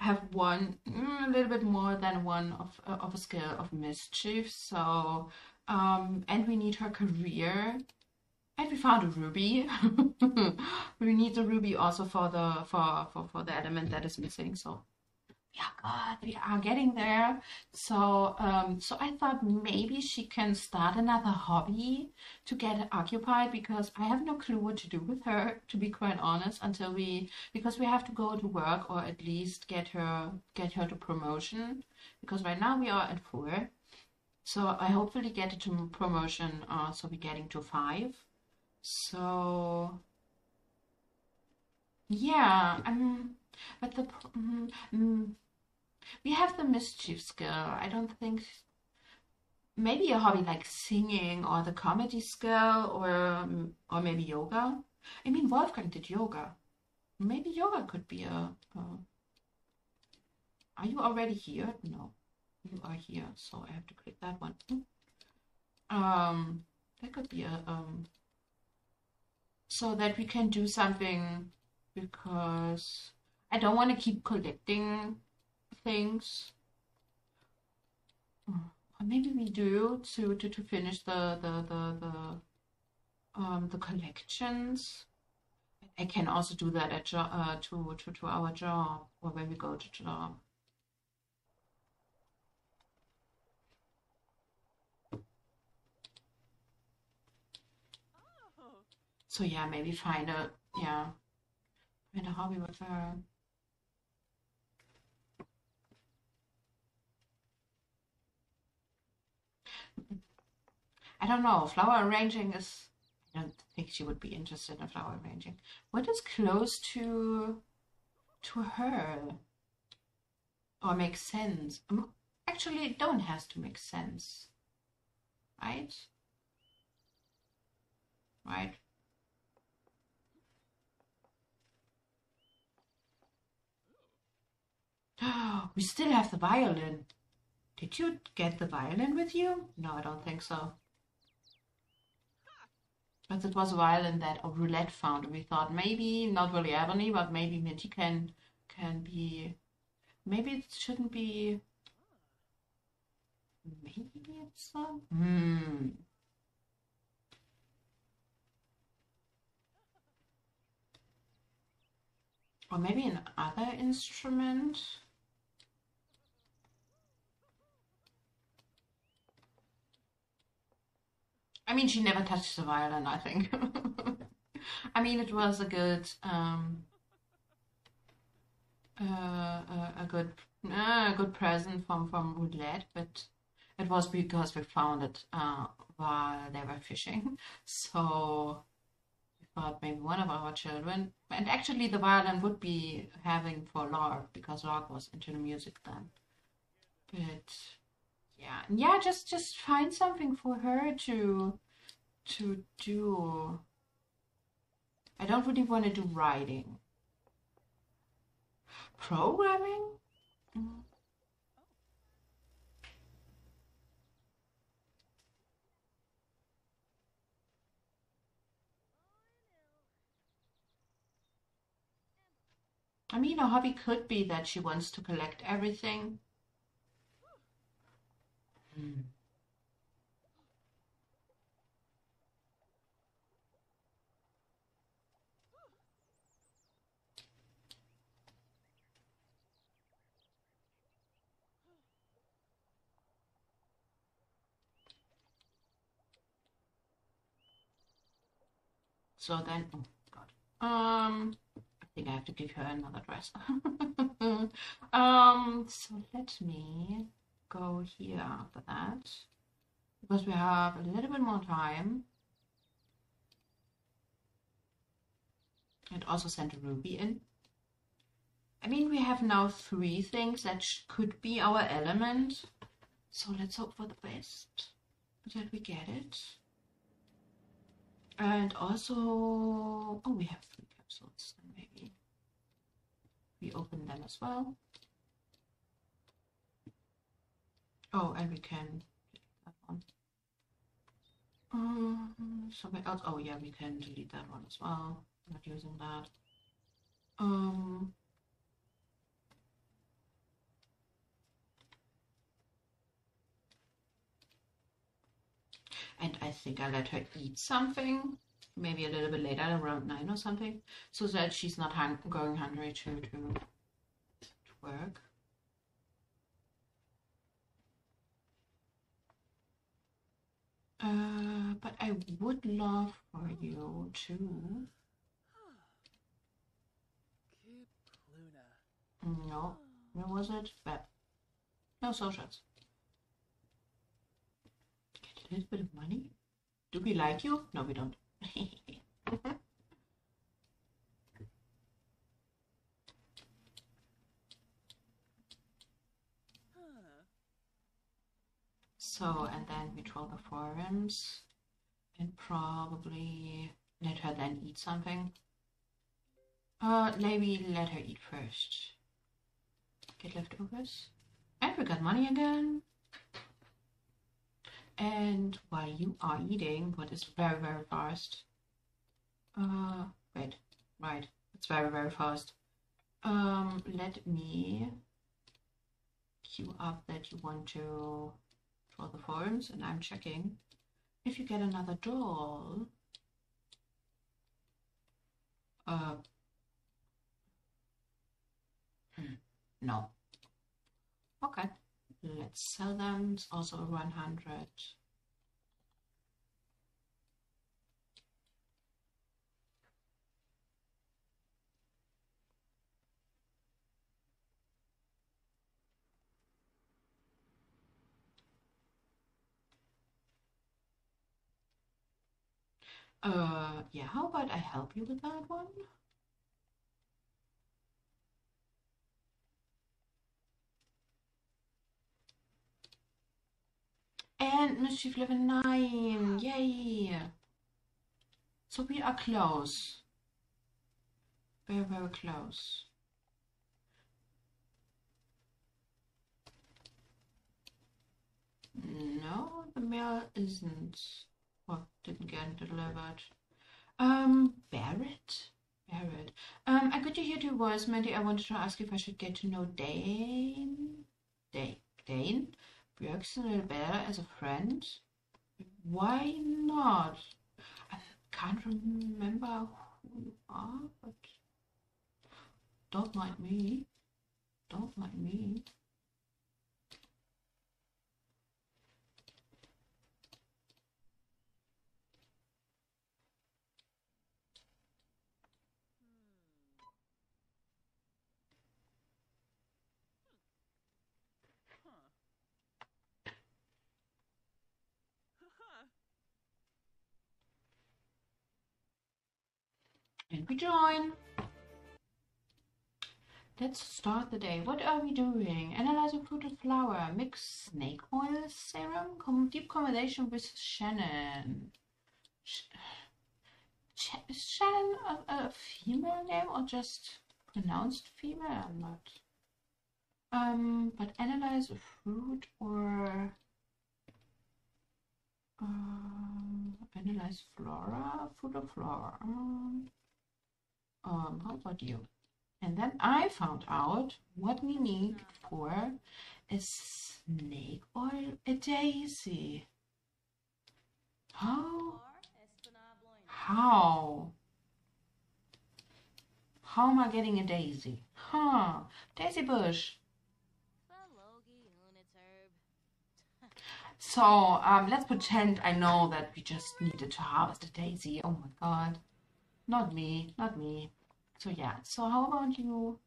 have one, a little bit more than one of a skill of mischief. So and we need her career, and we found a ruby. We need the ruby also for the element that is missing. So yeah, god, we are getting there. So so I thought maybe she can start another hobby to get occupied, because I have no clue what to do with her, to be quite honest, until we, because we have to go to work or at least get her to promotion, because right now we are at 4. So I hopefully get it to promotion, so we're getting to 5. So yeah, but the we have the mischief skill. I don't think, maybe a hobby like singing or the comedy skill, or maybe yoga. I mean, Wolfgang did yoga. Maybe yoga could be a are you already here? No, you are here, so I have to click that one. That could be a so that we can do something, because I don't want to keep collecting things. Or maybe we do to finish the collections. I can also do that at to our job, or when we go to job. So yeah, maybe find a hobby with her. I don't know, flower arranging is, I don't think she would be interested in flower arranging. What is close to her or makes sense? Actually, it don't has to make sense, right? Right. We still have the violin. Did you get the violin with you? No, I don't think so. But it was a violin that Roulette found. We thought maybe not really Ebony, but maybe Minty can be. Maybe it shouldn't be. Maybe it's some. Or maybe another instrument. I mean, she never touches the violin, I think. I mean, it was a good present from Roulette, but it was because we found it while they were fishing. So we thought maybe one of our children, and actually the violin would be having for Lark, because Lark was into the music then. But yeah, just find something for her to do. I don't really want to do writing. Programming? Mm. I mean, a hobby could be that she wants to collect everything. Mm. So then, oh god, I think I have to give her another dress. So let me go here after that, because we have a little bit more time. And also send a ruby in. I mean, we have now three things that could be our element. So let's hope for the best, that we get it. And also, oh, we have three capsules, and maybe we open them as well. Oh, and we can delete that one. Something else. Oh, yeah, we can delete that one as well. Not using that. And I think I let her eat something, maybe a little bit later, around 9 or something, so that she's not going hungry to work. But I would love for you to... No, where was it? But no socials. A little bit of money. Do we like you? No, we don't. So, and then we troll the forums and probably let her then eat something. Maybe let her eat first. Get leftovers. And we got money again. And while you are eating, what is very, very fast. Wait, right. It's very, very fast. Let me queue up that you want to draw the forums, and I'm checking if you get another doll. No. Okay. Let's sell them. It's also 100. Yeah, how about I help you with that one? And Mischief Level 9, yay! So we are close. Very, very close. No, the mail isn't, or didn't get delivered. Barrett? Barrett. I could hear two words, Minty. I wanted to ask if I should get to know Dane Björksson a little better as a friend. Why not? I can't remember who you are, but don't mind me. Don't mind me. And we join. Let's start the day. What are we doing? Analyzing fruited flower. Mix snake oil serum. Deep conversation with Shannon. Is Shannon a female name or just pronounced female? I'm not. But analyze a fruit or... analyze flora? Fruit or flora? How about you? And then I found out what we need for a snake oil, a daisy. How am I getting a daisy? Huh? Daisy bush. So let's pretend I know that we just needed to harvest a daisy. Oh my god. Not me, not me. So yeah, so how about you?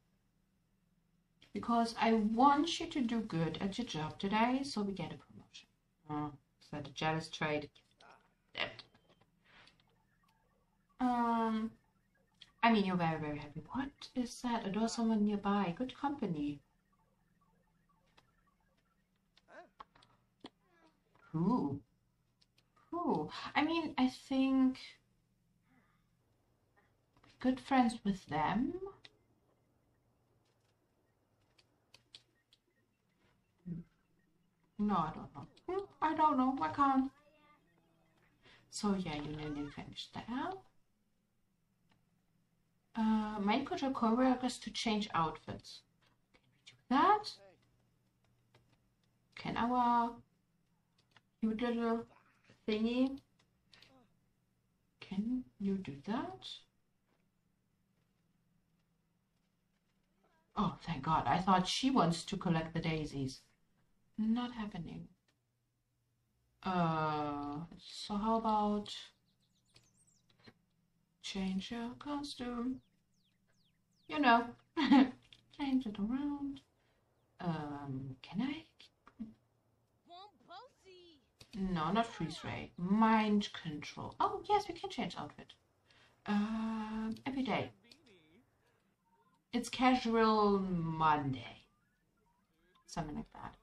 Because I want you to do good at your job today, so we get a promotion. Oh, is that a jealous trait? I mean, you're very, very happy. What is that? Adore someone nearby. Good company. Ooh. Ooh. I mean, I think... good friends with them. No, I don't know. I don't know. I can't. So yeah, you nearly finished that. Mind control co-workers to change outfits. Can we do that? Can our cute little thingy? Can you do that? Oh, thank God. I thought she wants to collect the daisies. Not happening. So how about... change your costume? You know. Change it around. Can I... no, not freeze ray. Mind control. Oh, yes, we can change outfit. Every day. It's casual Monday, something like that.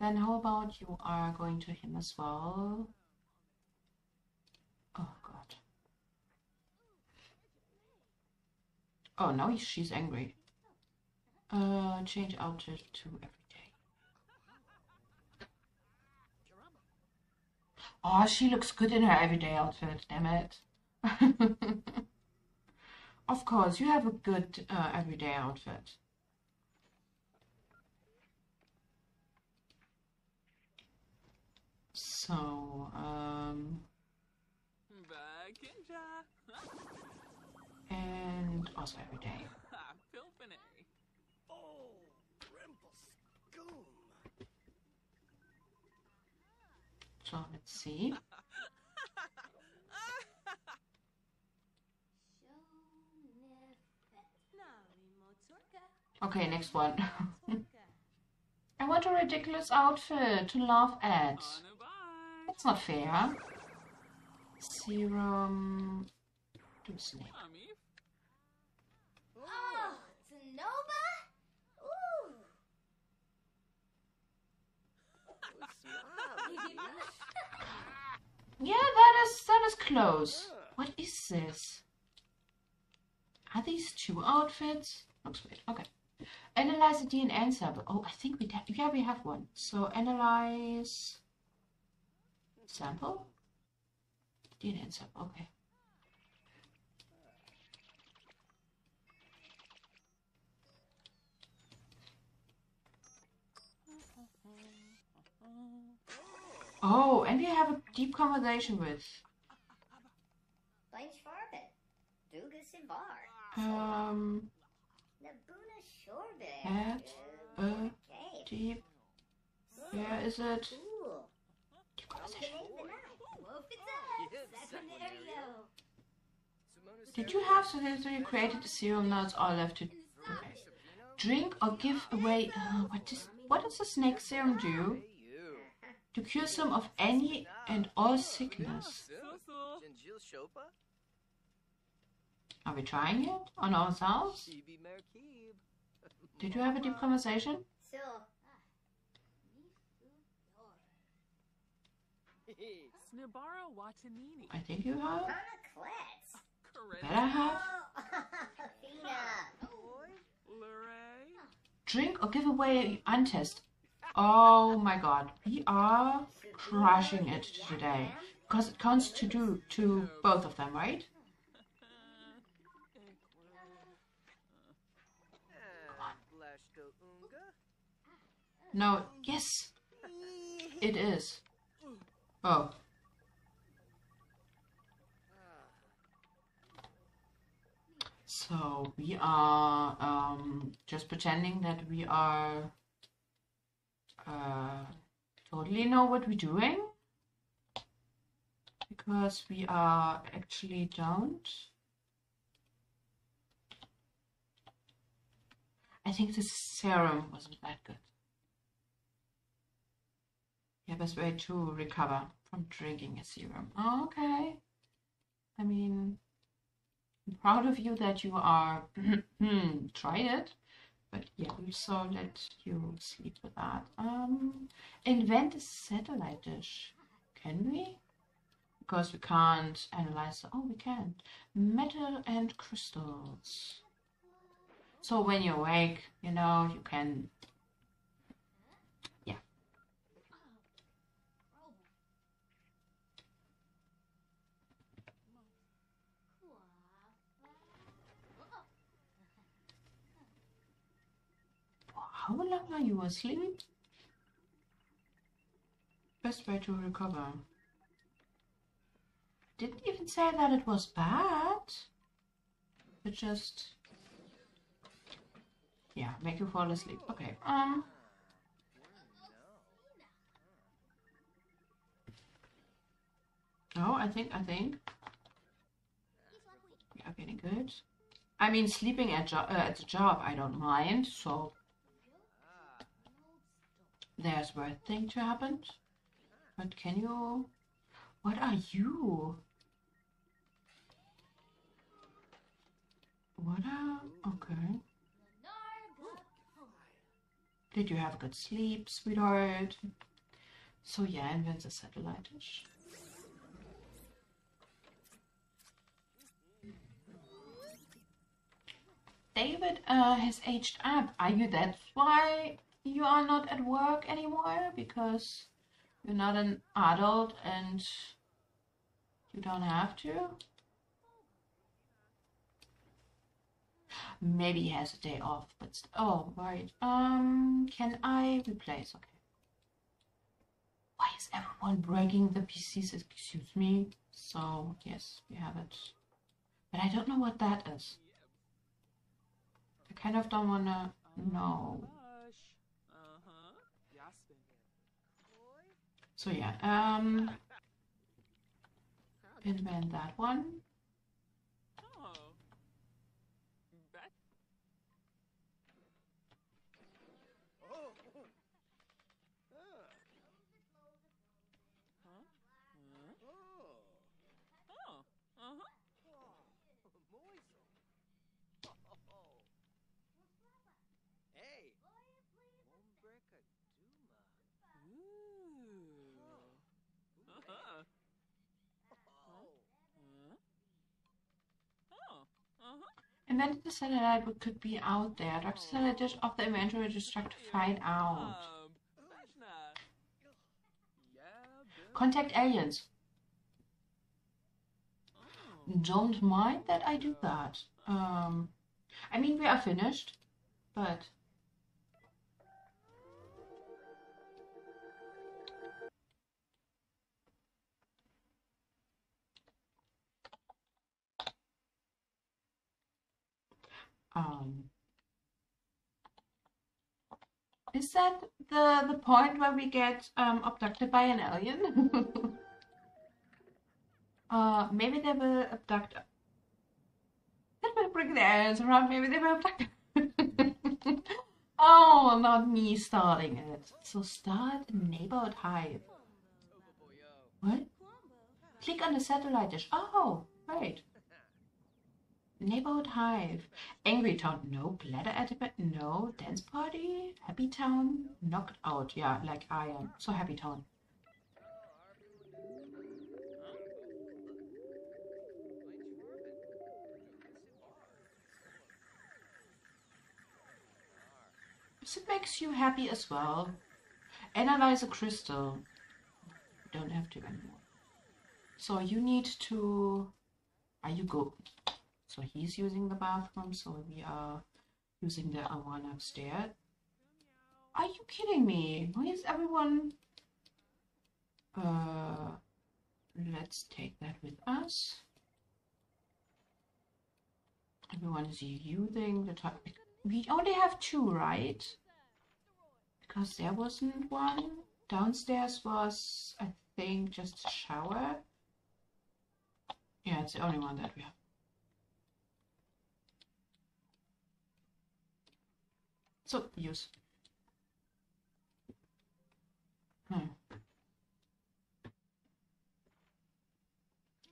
Then how about you are going to him as well? Oh god. Oh, now she's angry. Change outfit to every day. Oh, she looks good in her everyday outfit, damn it. Of course, you have a good everyday outfit. So, and also every day. So, let's see. Okay, next one. I want a ridiculous outfit to laugh at. That's not fair. Serum to snake. Oh, it's a Nova? Ooh. Yeah, that is close. What is this? Are these two outfits? Looks weird. Okay. Analyze the DNA sample. Oh, I think we have one. So analyze sample, DNA sample. Okay. Oh, and we have a deep conversation with. At a deep. Where is it? Deep conversation. Did you have you created a serum? Now it's all left to drink or give away. What does the snake serum do? To cure some of any and all sickness. Are we trying it on ourselves? Did you have a deep conversation? I think you have. Better have. Drink or give away untest. Oh my god. We are crushing it today. Because it counts to do to both of them, right? No, yes, it is. Oh. So we are just pretending that we are totally know what we're doing, because we are actually don't. I think the serum wasn't that good. Yeah, best way to recover from drinking a serum. Oh, okay. I mean, I'm proud of you that you are tried it, but yeah, we saw that you sleep with that. Invent a satellite dish. Can we? Because we can't analyze. Oh, we can. Metal and crystals. So when you're awake, you know, you can. How long are you asleep? Best way to recover. Didn't even say that it was bad. It just, yeah, make you fall asleep. Okay. Oh, I think we are getting good. I mean, sleeping at the job, I don't mind. So. There's worse thing to happen. But can you? What are you? What are? Okay. Did you have a good sleep, sweetheart? So yeah, invent a satellite dish. David has aged up. Are you? That's why. You are not at work anymore because you're not an adult and you don't have to. Maybe he has a day off, but oh, right. Can I replace? Okay. Why is everyone breaking the PCs? Excuse me. So yes, we have it, but I don't know what that is. I kind of don't wanna know. So yeah, invent that one. Invented the satellite but could be out there. Drop the satellite dish off the inventory to start to find out. Contact aliens. Don't mind that I do that. I mean, we are finished, but is that the point where we get abducted by an alien? Maybe they will abduct. That will bring the aliens around. Maybe they will abduct. Oh, not me starting it. So start a neighborhood hive. What? Click on the satellite dish. Oh, right. Neighborhood hive. Angry town. No. Bladder etiquette. No. Dance party. Happy town. Knocked out. Yeah, like I am. So happy town. It makes you happy as well. Analyze a crystal. Don't have to anymore. So you need to... Are you go? So he's using the bathroom, so we are using the one upstairs. Are you kidding me? Why is everyone... let's take that with us. Everyone is using the topic. We only have two, right? Because there wasn't one. Downstairs was, I think, just a shower. Yeah, it's the only one that we have. So, use.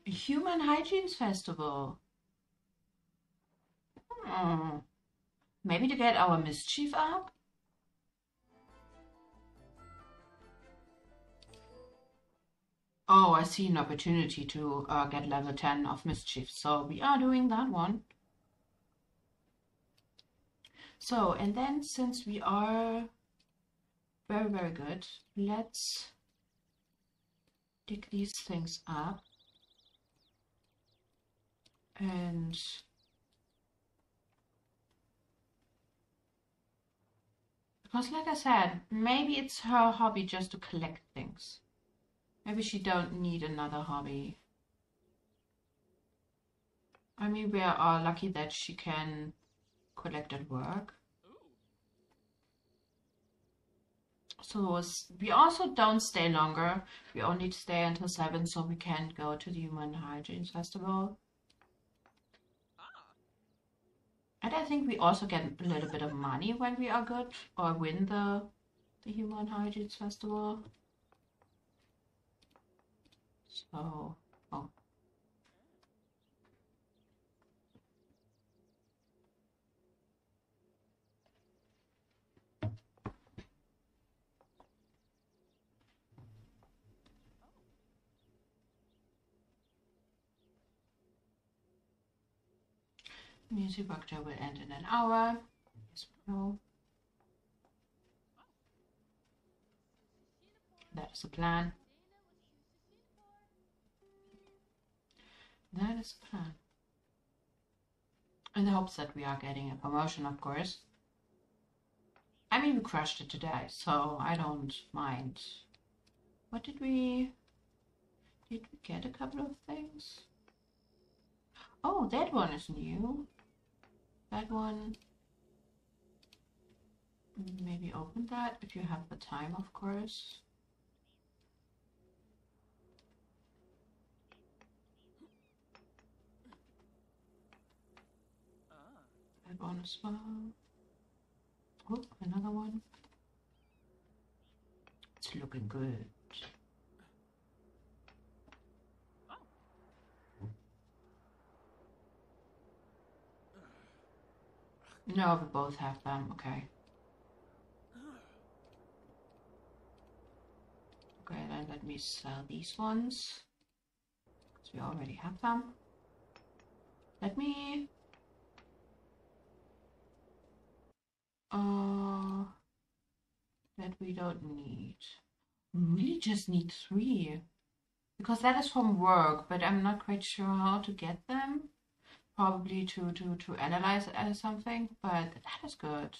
Human Hygiene Festival. Maybe to get our mischief up? Oh, I see an opportunity to get level 10 of mischief. So we are doing that one. So, and then since we are very, very good, let's dig these things up. And... because like I said, maybe it's her hobby just to collect things. Maybe she don't need another hobby. I mean, we are lucky that she can collect at work. So we also don't stay longer. We only stay until 7 so we can go to the Human Hygiene Festival. And I think we also get a little bit of money when we are good or win the Human Hygiene Festival. So, oh. Music Workshop will end in an hour. Yes, no. That's the plan. That is the plan. In the hopes that we are getting a promotion, of course. I mean, we crushed it today, so I don't mind. What did we... did we get a couple of things? Oh, that one is new. That one, maybe open that if you have the time, of course. That one as well. Oh, another one. It's looking good. No, we both have them. Okay. Okay, then let me sell these ones. Because we already have them. Let me... that we don't need. We really just need 3. Because that is from work, but I'm not quite sure how to get them. Probably to analyze it as something, but that is good.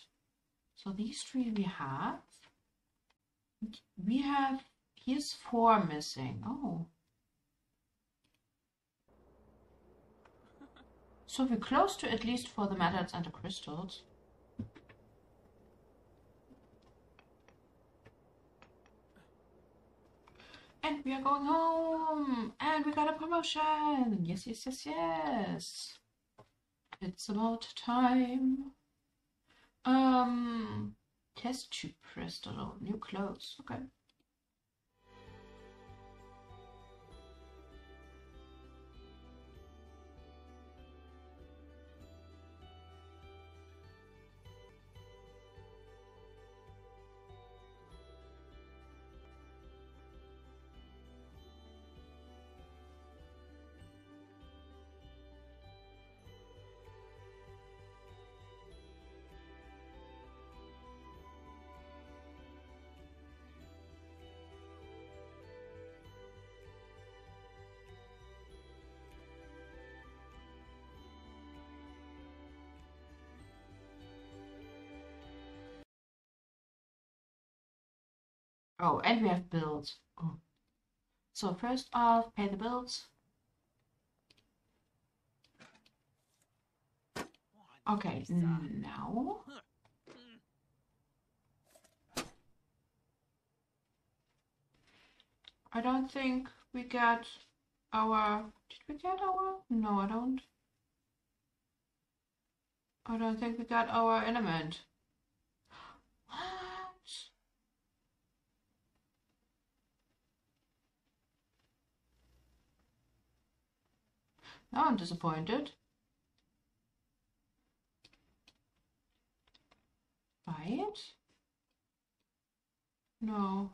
So these 3 we have. We have, here's 4 missing. Oh. So we're close to at least for the metals and the crystals. And we are going home. And we got a promotion. Yes, yes, yes, yes. It's about time. Test tube crystal, new clothes. Okay. Oh, and we have builds. Oh. So first off, pay the bills. Okay, now. I don't think we got our... Did we get our... No, I don't. I don't think we got our element. What? Now I'm disappointed. Buy it? No.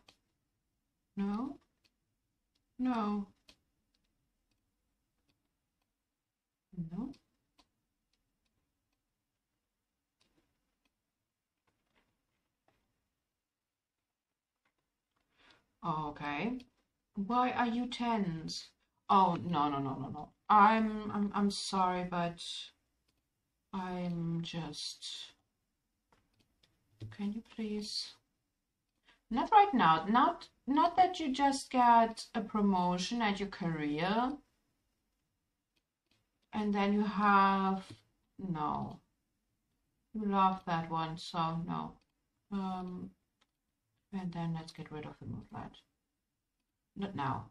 No. No. No. Okay. Why are you tens? Oh, no. I'm sorry, but I'm just... Can you please? Not right now. Not that you just get a promotion at your career and then you have... No. You love that one, so no. And then let's get rid of the move light. Not now.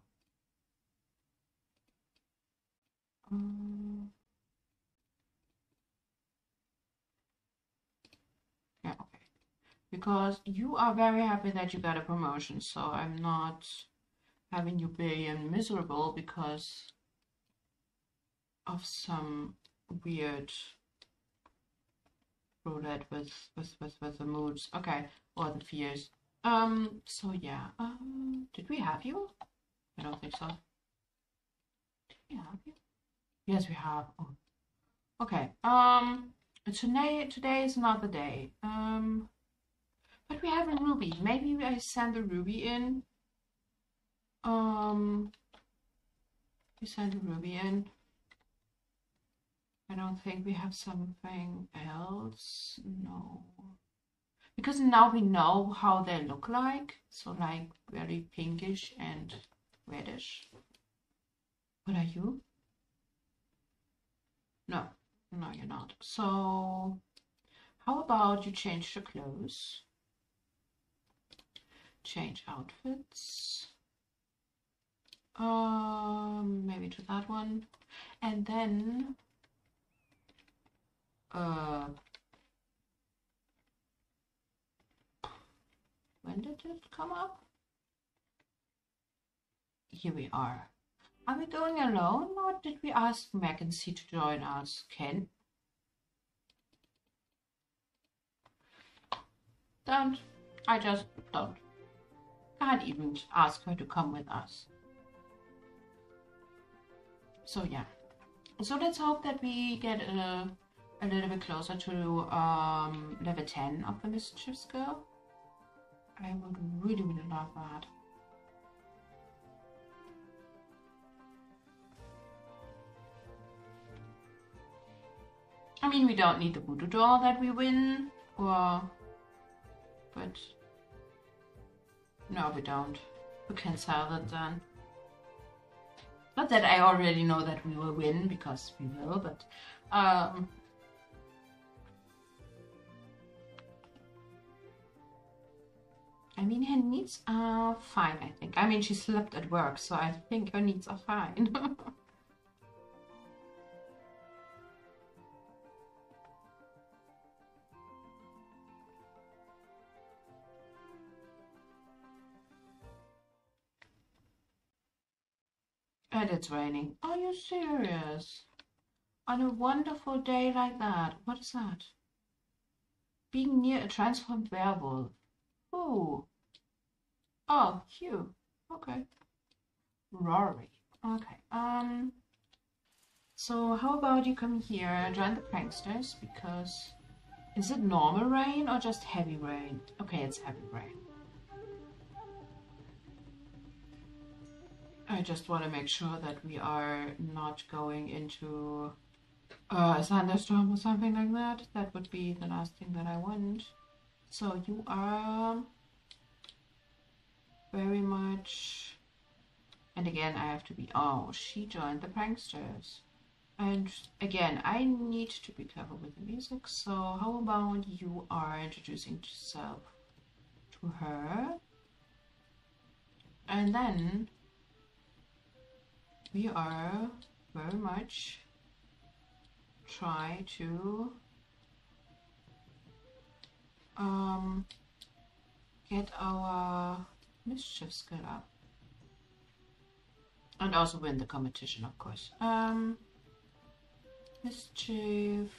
Yeah, okay. Because you are very happy that you got a promotion, so I'm not having you be miserable because of some weird roulette with the moods. Okay, or the fears. So yeah, did we have you? I don't think so. Did we have you? Yes, we have. Oh. Okay, today is not the day. But we have a ruby. Maybe I send the ruby in. We send the ruby in. I don't think we have something else. No. Because now we know how they look like, so like very pinkish and reddish. What are you? No, you're not. So how about you change your clothes? Change outfits. Maybe to that one. And then when did it come up? Here we are. Are we going alone or did we ask Mackenzie to join us? Ken? Don't. I just don't. Can't even ask her to come with us. So yeah. So let's hope that we get a little bit closer to level 10 of the mischiefs girl. I would really love that. I mean, we don't need the voodoo doll that we win, or... But... No, we don't. We can sell that then. Not that I already know that we will win, because we will, but... I mean, her needs are fine, I think. I mean, she slept at work, so I think her needs are fine. And it's raining. Are you serious? On a wonderful day like that. What is that? Being near a transformed werewolf. Ooh. Oh, you. Okay. Rory. Okay. So how about you come here and join the pranksters, because is it normal rain or just heavy rain? Okay, it's heavy rain. I just want to make sure that we are not going into a thunderstorm or something like that. That would be the last thing that I want. So you are very much. And again, I have to be, oh, she joined the pranksters. And again, I need to be careful with the music. So how about you are introducing yourself to her? And then we are very much try to get our mischief skill up. And also win the competition, of course. Mischief,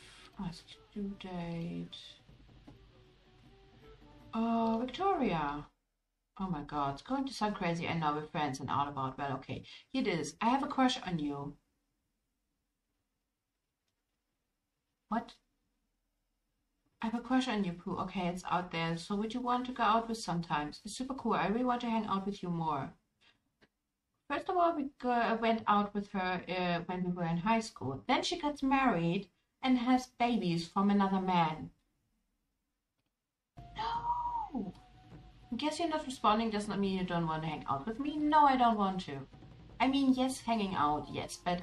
ask due date. Oh, Victoria. Oh my god, it's going to sound crazy. And now we're friends and out about. Well, okay. Here it is. I have a crush on you. What? I have a crush on you, Pooh. Okay, it's out there. So would you want to go out with sometimes? It's super cool. I really want to hang out with you more. First of all, we went out with her when we were in high school. Then she gets married and has babies from another man. No! I guess you're not responding does not mean you don't want to hang out with me. No, I don't want to. I mean, yes, hanging out, yes, but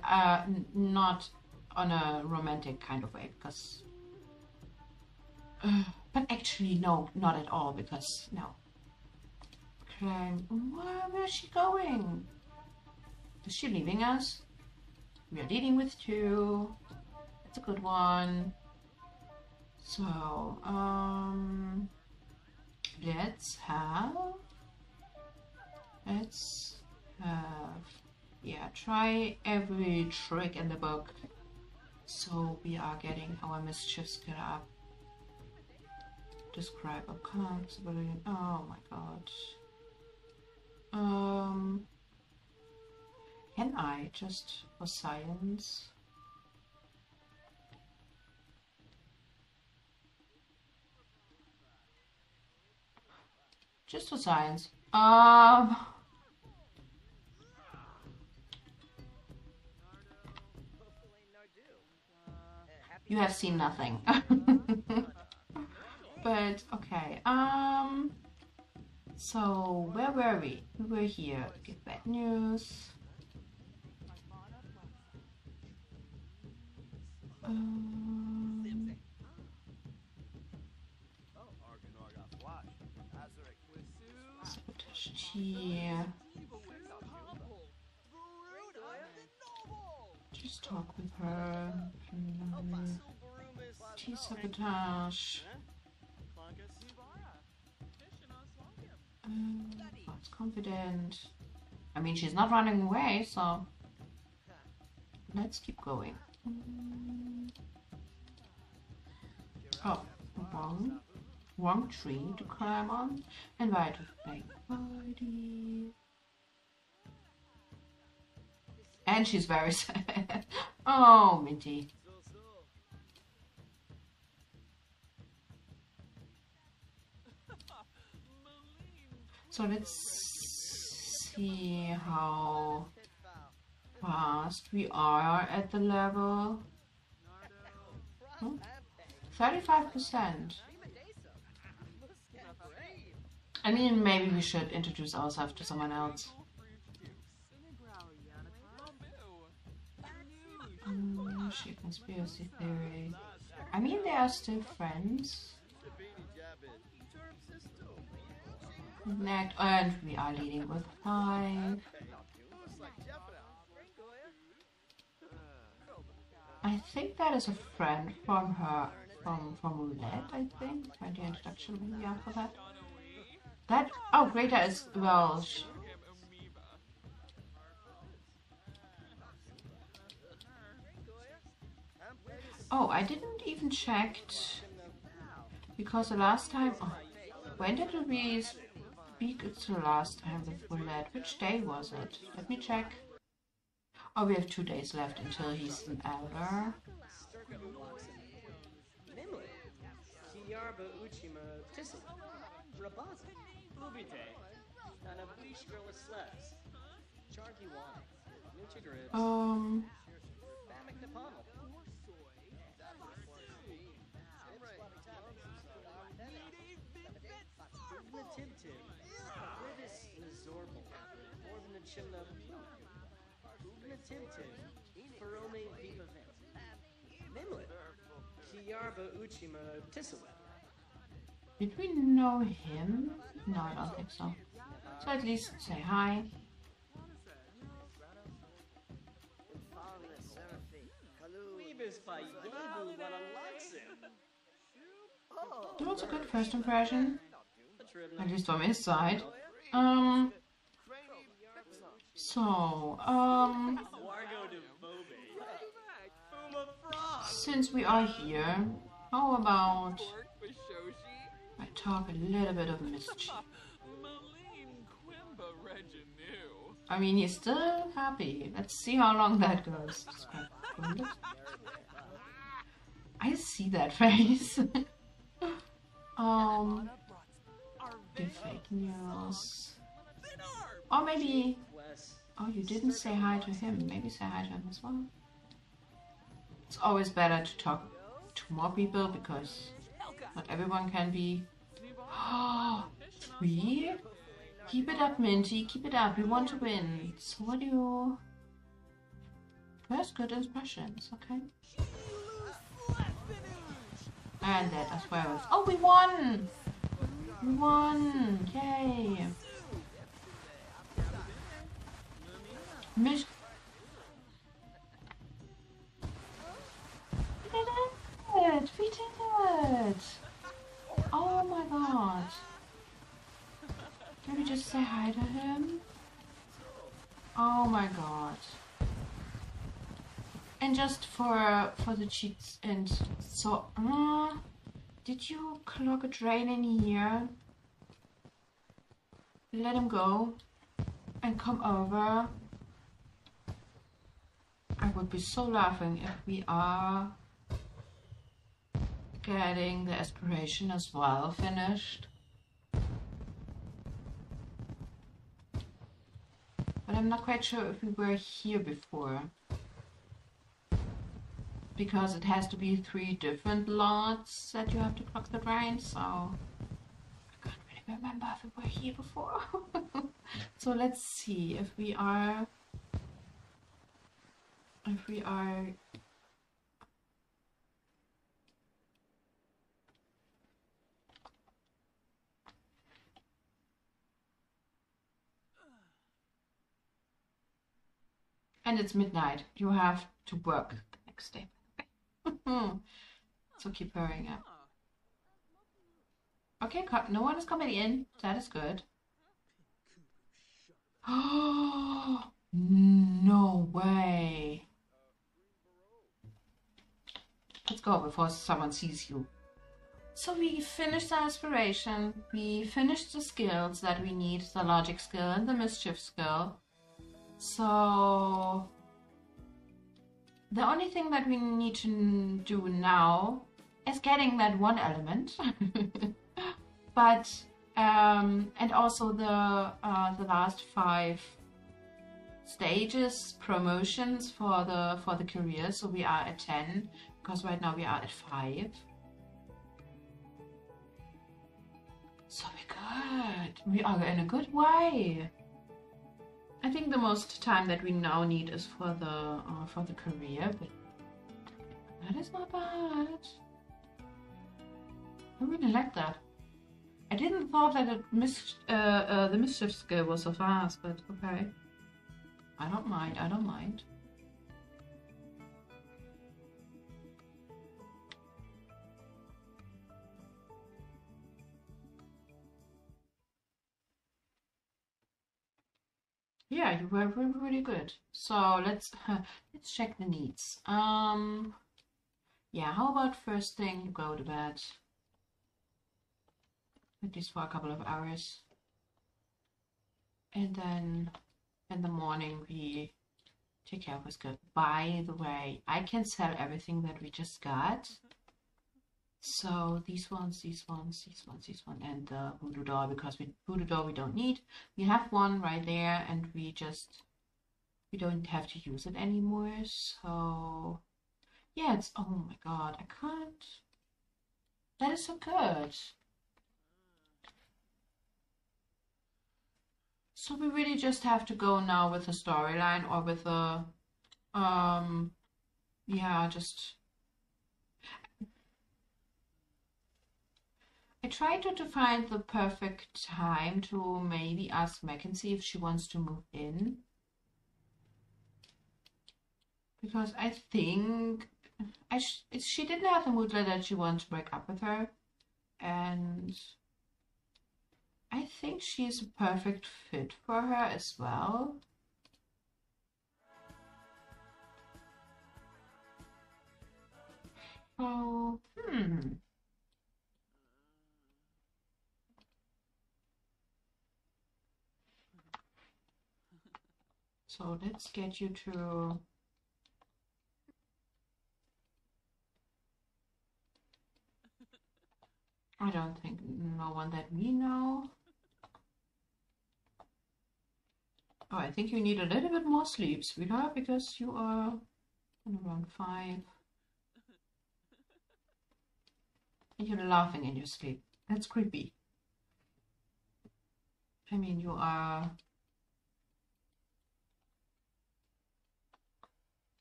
not on a romantic kind of way, because... but actually, no, not at all, because, no. Okay, where is she going? Is she leaving us? We are dealing with two. That's a good one. So, Let's have, yeah, try every trick in the book. So we are getting our mischief skill up. Describe a concept. Oh my god. Can I just for science? Just for science. You have seen nothing. But okay. So where were we? We were here. Get bad news. Yeah. Just talk with her. Tea sabotage. That's confident. I mean, she's not running away, so let's keep going. Oh, wrong tree to climb on, and right with my body. And she's very sad. Oh, Minty. So let's see how fast we are at the level. 35%. I mean, maybe we should introduce ourselves to someone else. She conspiracy theory. I mean, they are still friends. Next, and we are leading with 5. I think that is a friend from her, from Roulette, I think. Find the introduction maybe after that. That, oh, greater is Welsh. Oh, I didn't even check because the last time. Oh, when did we speak? It's the last time with Roulette. Which day was it? Let me check. Oh, we have 2 days left until he's an elder. selection of Matenten Perome Vivavet, Memlet, Kiarba Uchima Tissawet. Did we know him? No, I don't think so. So at least say hi. That was a good first impression. At least from his side. Since we are here, how about I talk a little bit of mischief? I mean, he's still happy. Let's see how long that goes. I see that face. The fake news. Or maybe... Oh, you didn't say hi to him. Maybe say hi to him as well. It's always better to talk to more people because not everyone can be... Oh, we? Keep it up, Minty. Keep it up. We want to win. So what do you... First good impressions, okay? And that as well. Oh, we won! We won! Yay! We did it! We did it! Oh my god! Can we just say hi to him? Oh my god! And just for the cheats and so. Did you clog a drain in here? Let him go and come over. I would be so laughing if we are getting the aspiration as well finished. But I'm not quite sure if we were here before. Because it has to be 3 different lots that you have to clock the drain, so I can't really remember if we were here before. So let's see if we are... And it's midnight. You have to work the next day. So keep hurrying up. Okay, no one is coming in. That is good. Oh, no way. Let's go before someone sees you. So we finished the aspiration. We finished the skills that we need. The logic skill and the mischief skill. So... the only thing that we need to do now is getting that one element. But... and also the last 5... stages, promotions for the career. So we are at 10 because right now we are at 5. So we're good. We are in a good way. I think the most time that we now need is for the career, but that is not bad. I really like that. I didn't thought that it the mischief skill was so fast, but okay. I don't mind, I don't mind. Yeah, you were really good. So let's check the needs. Yeah, how about first thing you go to bed? At least for a couple of hours. And then in the morning we take care of what's good. By the way, I can sell everything that we just got. So these ones, and the voodoo doll, because voodoo doll we don't need. We have one right there and we don't have to use it anymore. So yeah, it's, oh my god, I can't. That is so good. So we really just have to go now with the storyline or with the, yeah, just... I tried to find the perfect time to maybe ask Mackenzie if she wants to move in. Because I think she didn't have the mood that she wanted to break up with her. And I think she is a perfect fit for her as well. So, So let's get you to... I don't think no one that we know. Oh, I think you need a little bit more sleep, sweetheart, because you are around 5. And you're laughing in your sleep. That's creepy. I mean, you are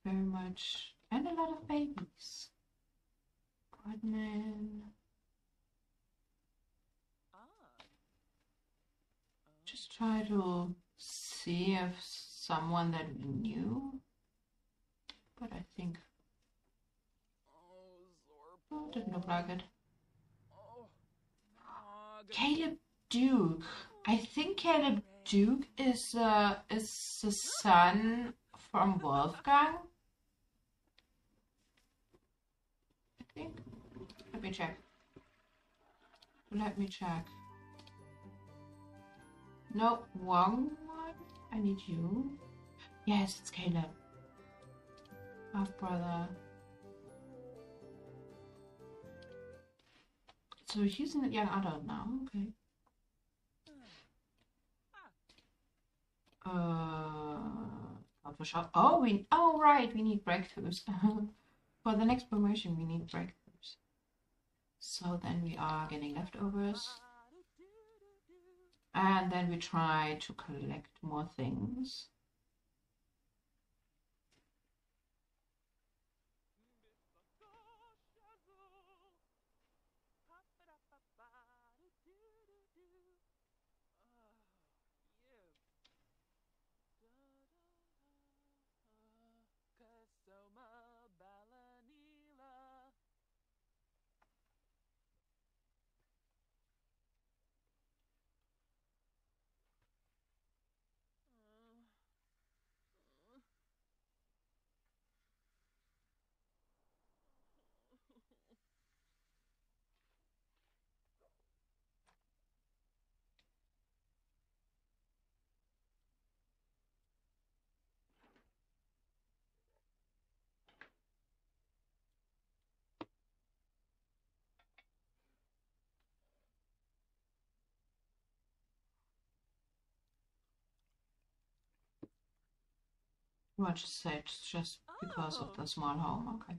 very much, and a lot of babies. Pregnant. Just try to see if someone that we knew, but I think oh, didn't look like it. Caleb Duke. I think Caleb Duke is the son from Wolfgang. I think. Let me check. No, wrong one. I need you. Yes, it's Caleb. Half brother. So he's a young adult now, okay. Not for sure. Oh, right, we need breakthroughs. For the next promotion, we need breakthroughs. So then we are getting leftovers. And then we try to collect more things. I just said just because of the small home, okay.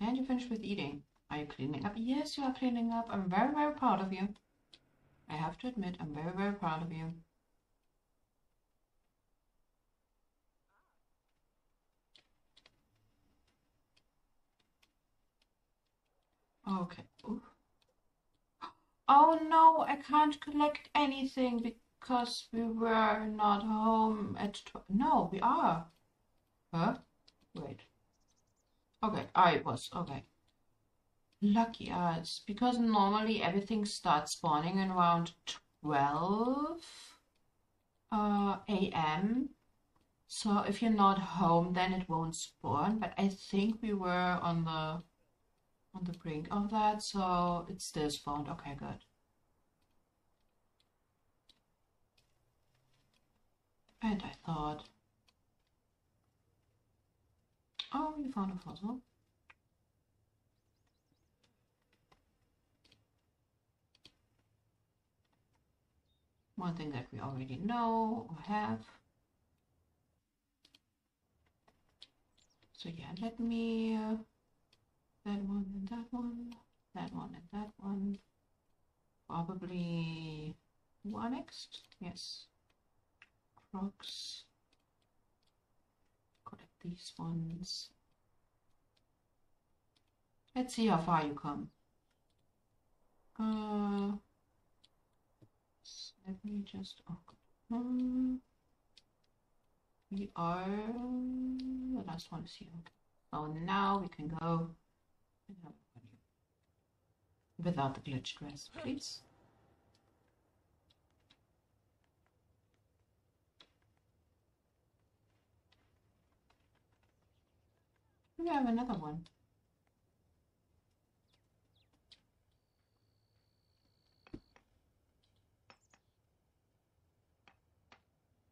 And you finished with eating. Are you cleaning up? Yes, you are cleaning up. I'm very, very proud of you. I have to admit, I'm very, very proud of you. Okay. Ooh. Oh no, I can't collect anything because we were not home at 12. No, we are. Huh? Wait. Okay, I was. Okay. Lucky us. Because normally everything starts spawning around 12 a.m. So if you're not home, then it won't spawn. But I think we were on the brink of that. So it's still spawned. Okay, good. And I thought, oh, we found a fossil. One thing that we already know or have. So yeah, let me, that one and that one, that one and that one. Probably Who are next? Yes. Crocs. Collect these ones. Let's see how far you come. Let me just... we are... the last one is here. Okay. So now we can go without the glitch dress, please. We have another one.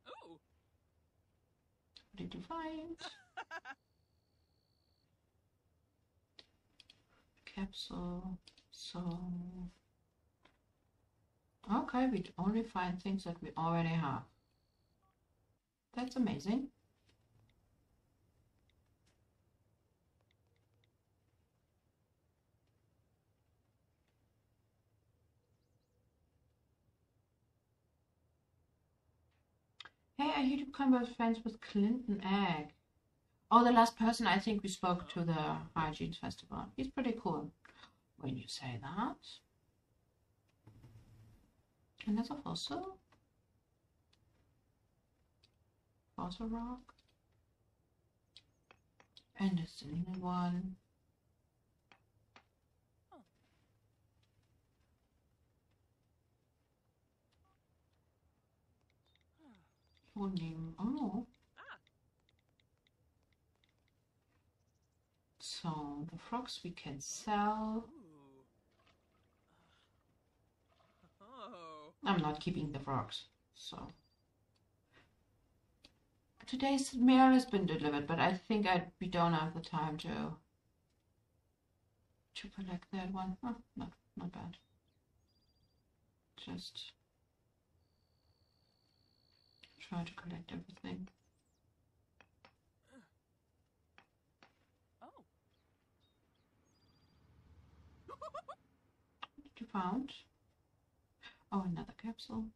Oh. What did you find? Capsule. So okay, we only find things that we already have. That's amazing. Hey, I hear you come as friends with Clinton Egg. Oh, the last person I think we spoke to the Hygiene Festival. He's pretty cool. When you say that. And there's a fossil. Fossil rock. And there's a new one. Oh. So the frogs we can sell. I'm not keeping the frogs. So today's mail has been delivered, but I think we don't have the time to collect that one. Oh, not bad. Just try to collect everything. Oh. What did you find? Oh, another capsule.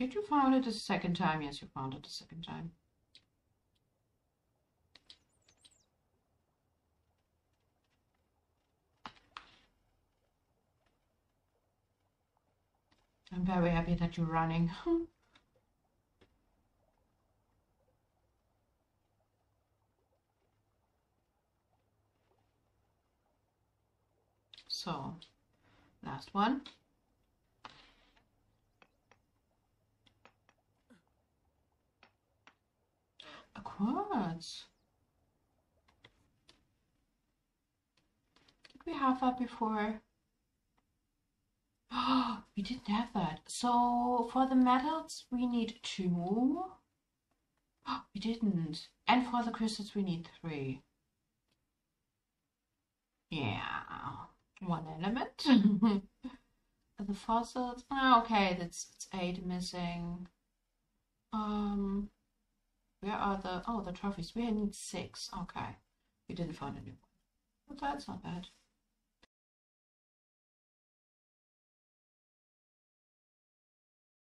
Did you find it a second time? Yes, you found it a second time. I'm very happy that you're running. So, last one. Quartz. Did we have that before? Oh, we didn't have that. So for the metals we need 2. Oh, we didn't. And for the crystals we need 3. Yeah, 1 element. The fossils. Oh, okay, that's 8 missing. Where are the... oh, the trophies. We need 6. Okay. We didn't find a new one. But that's not bad.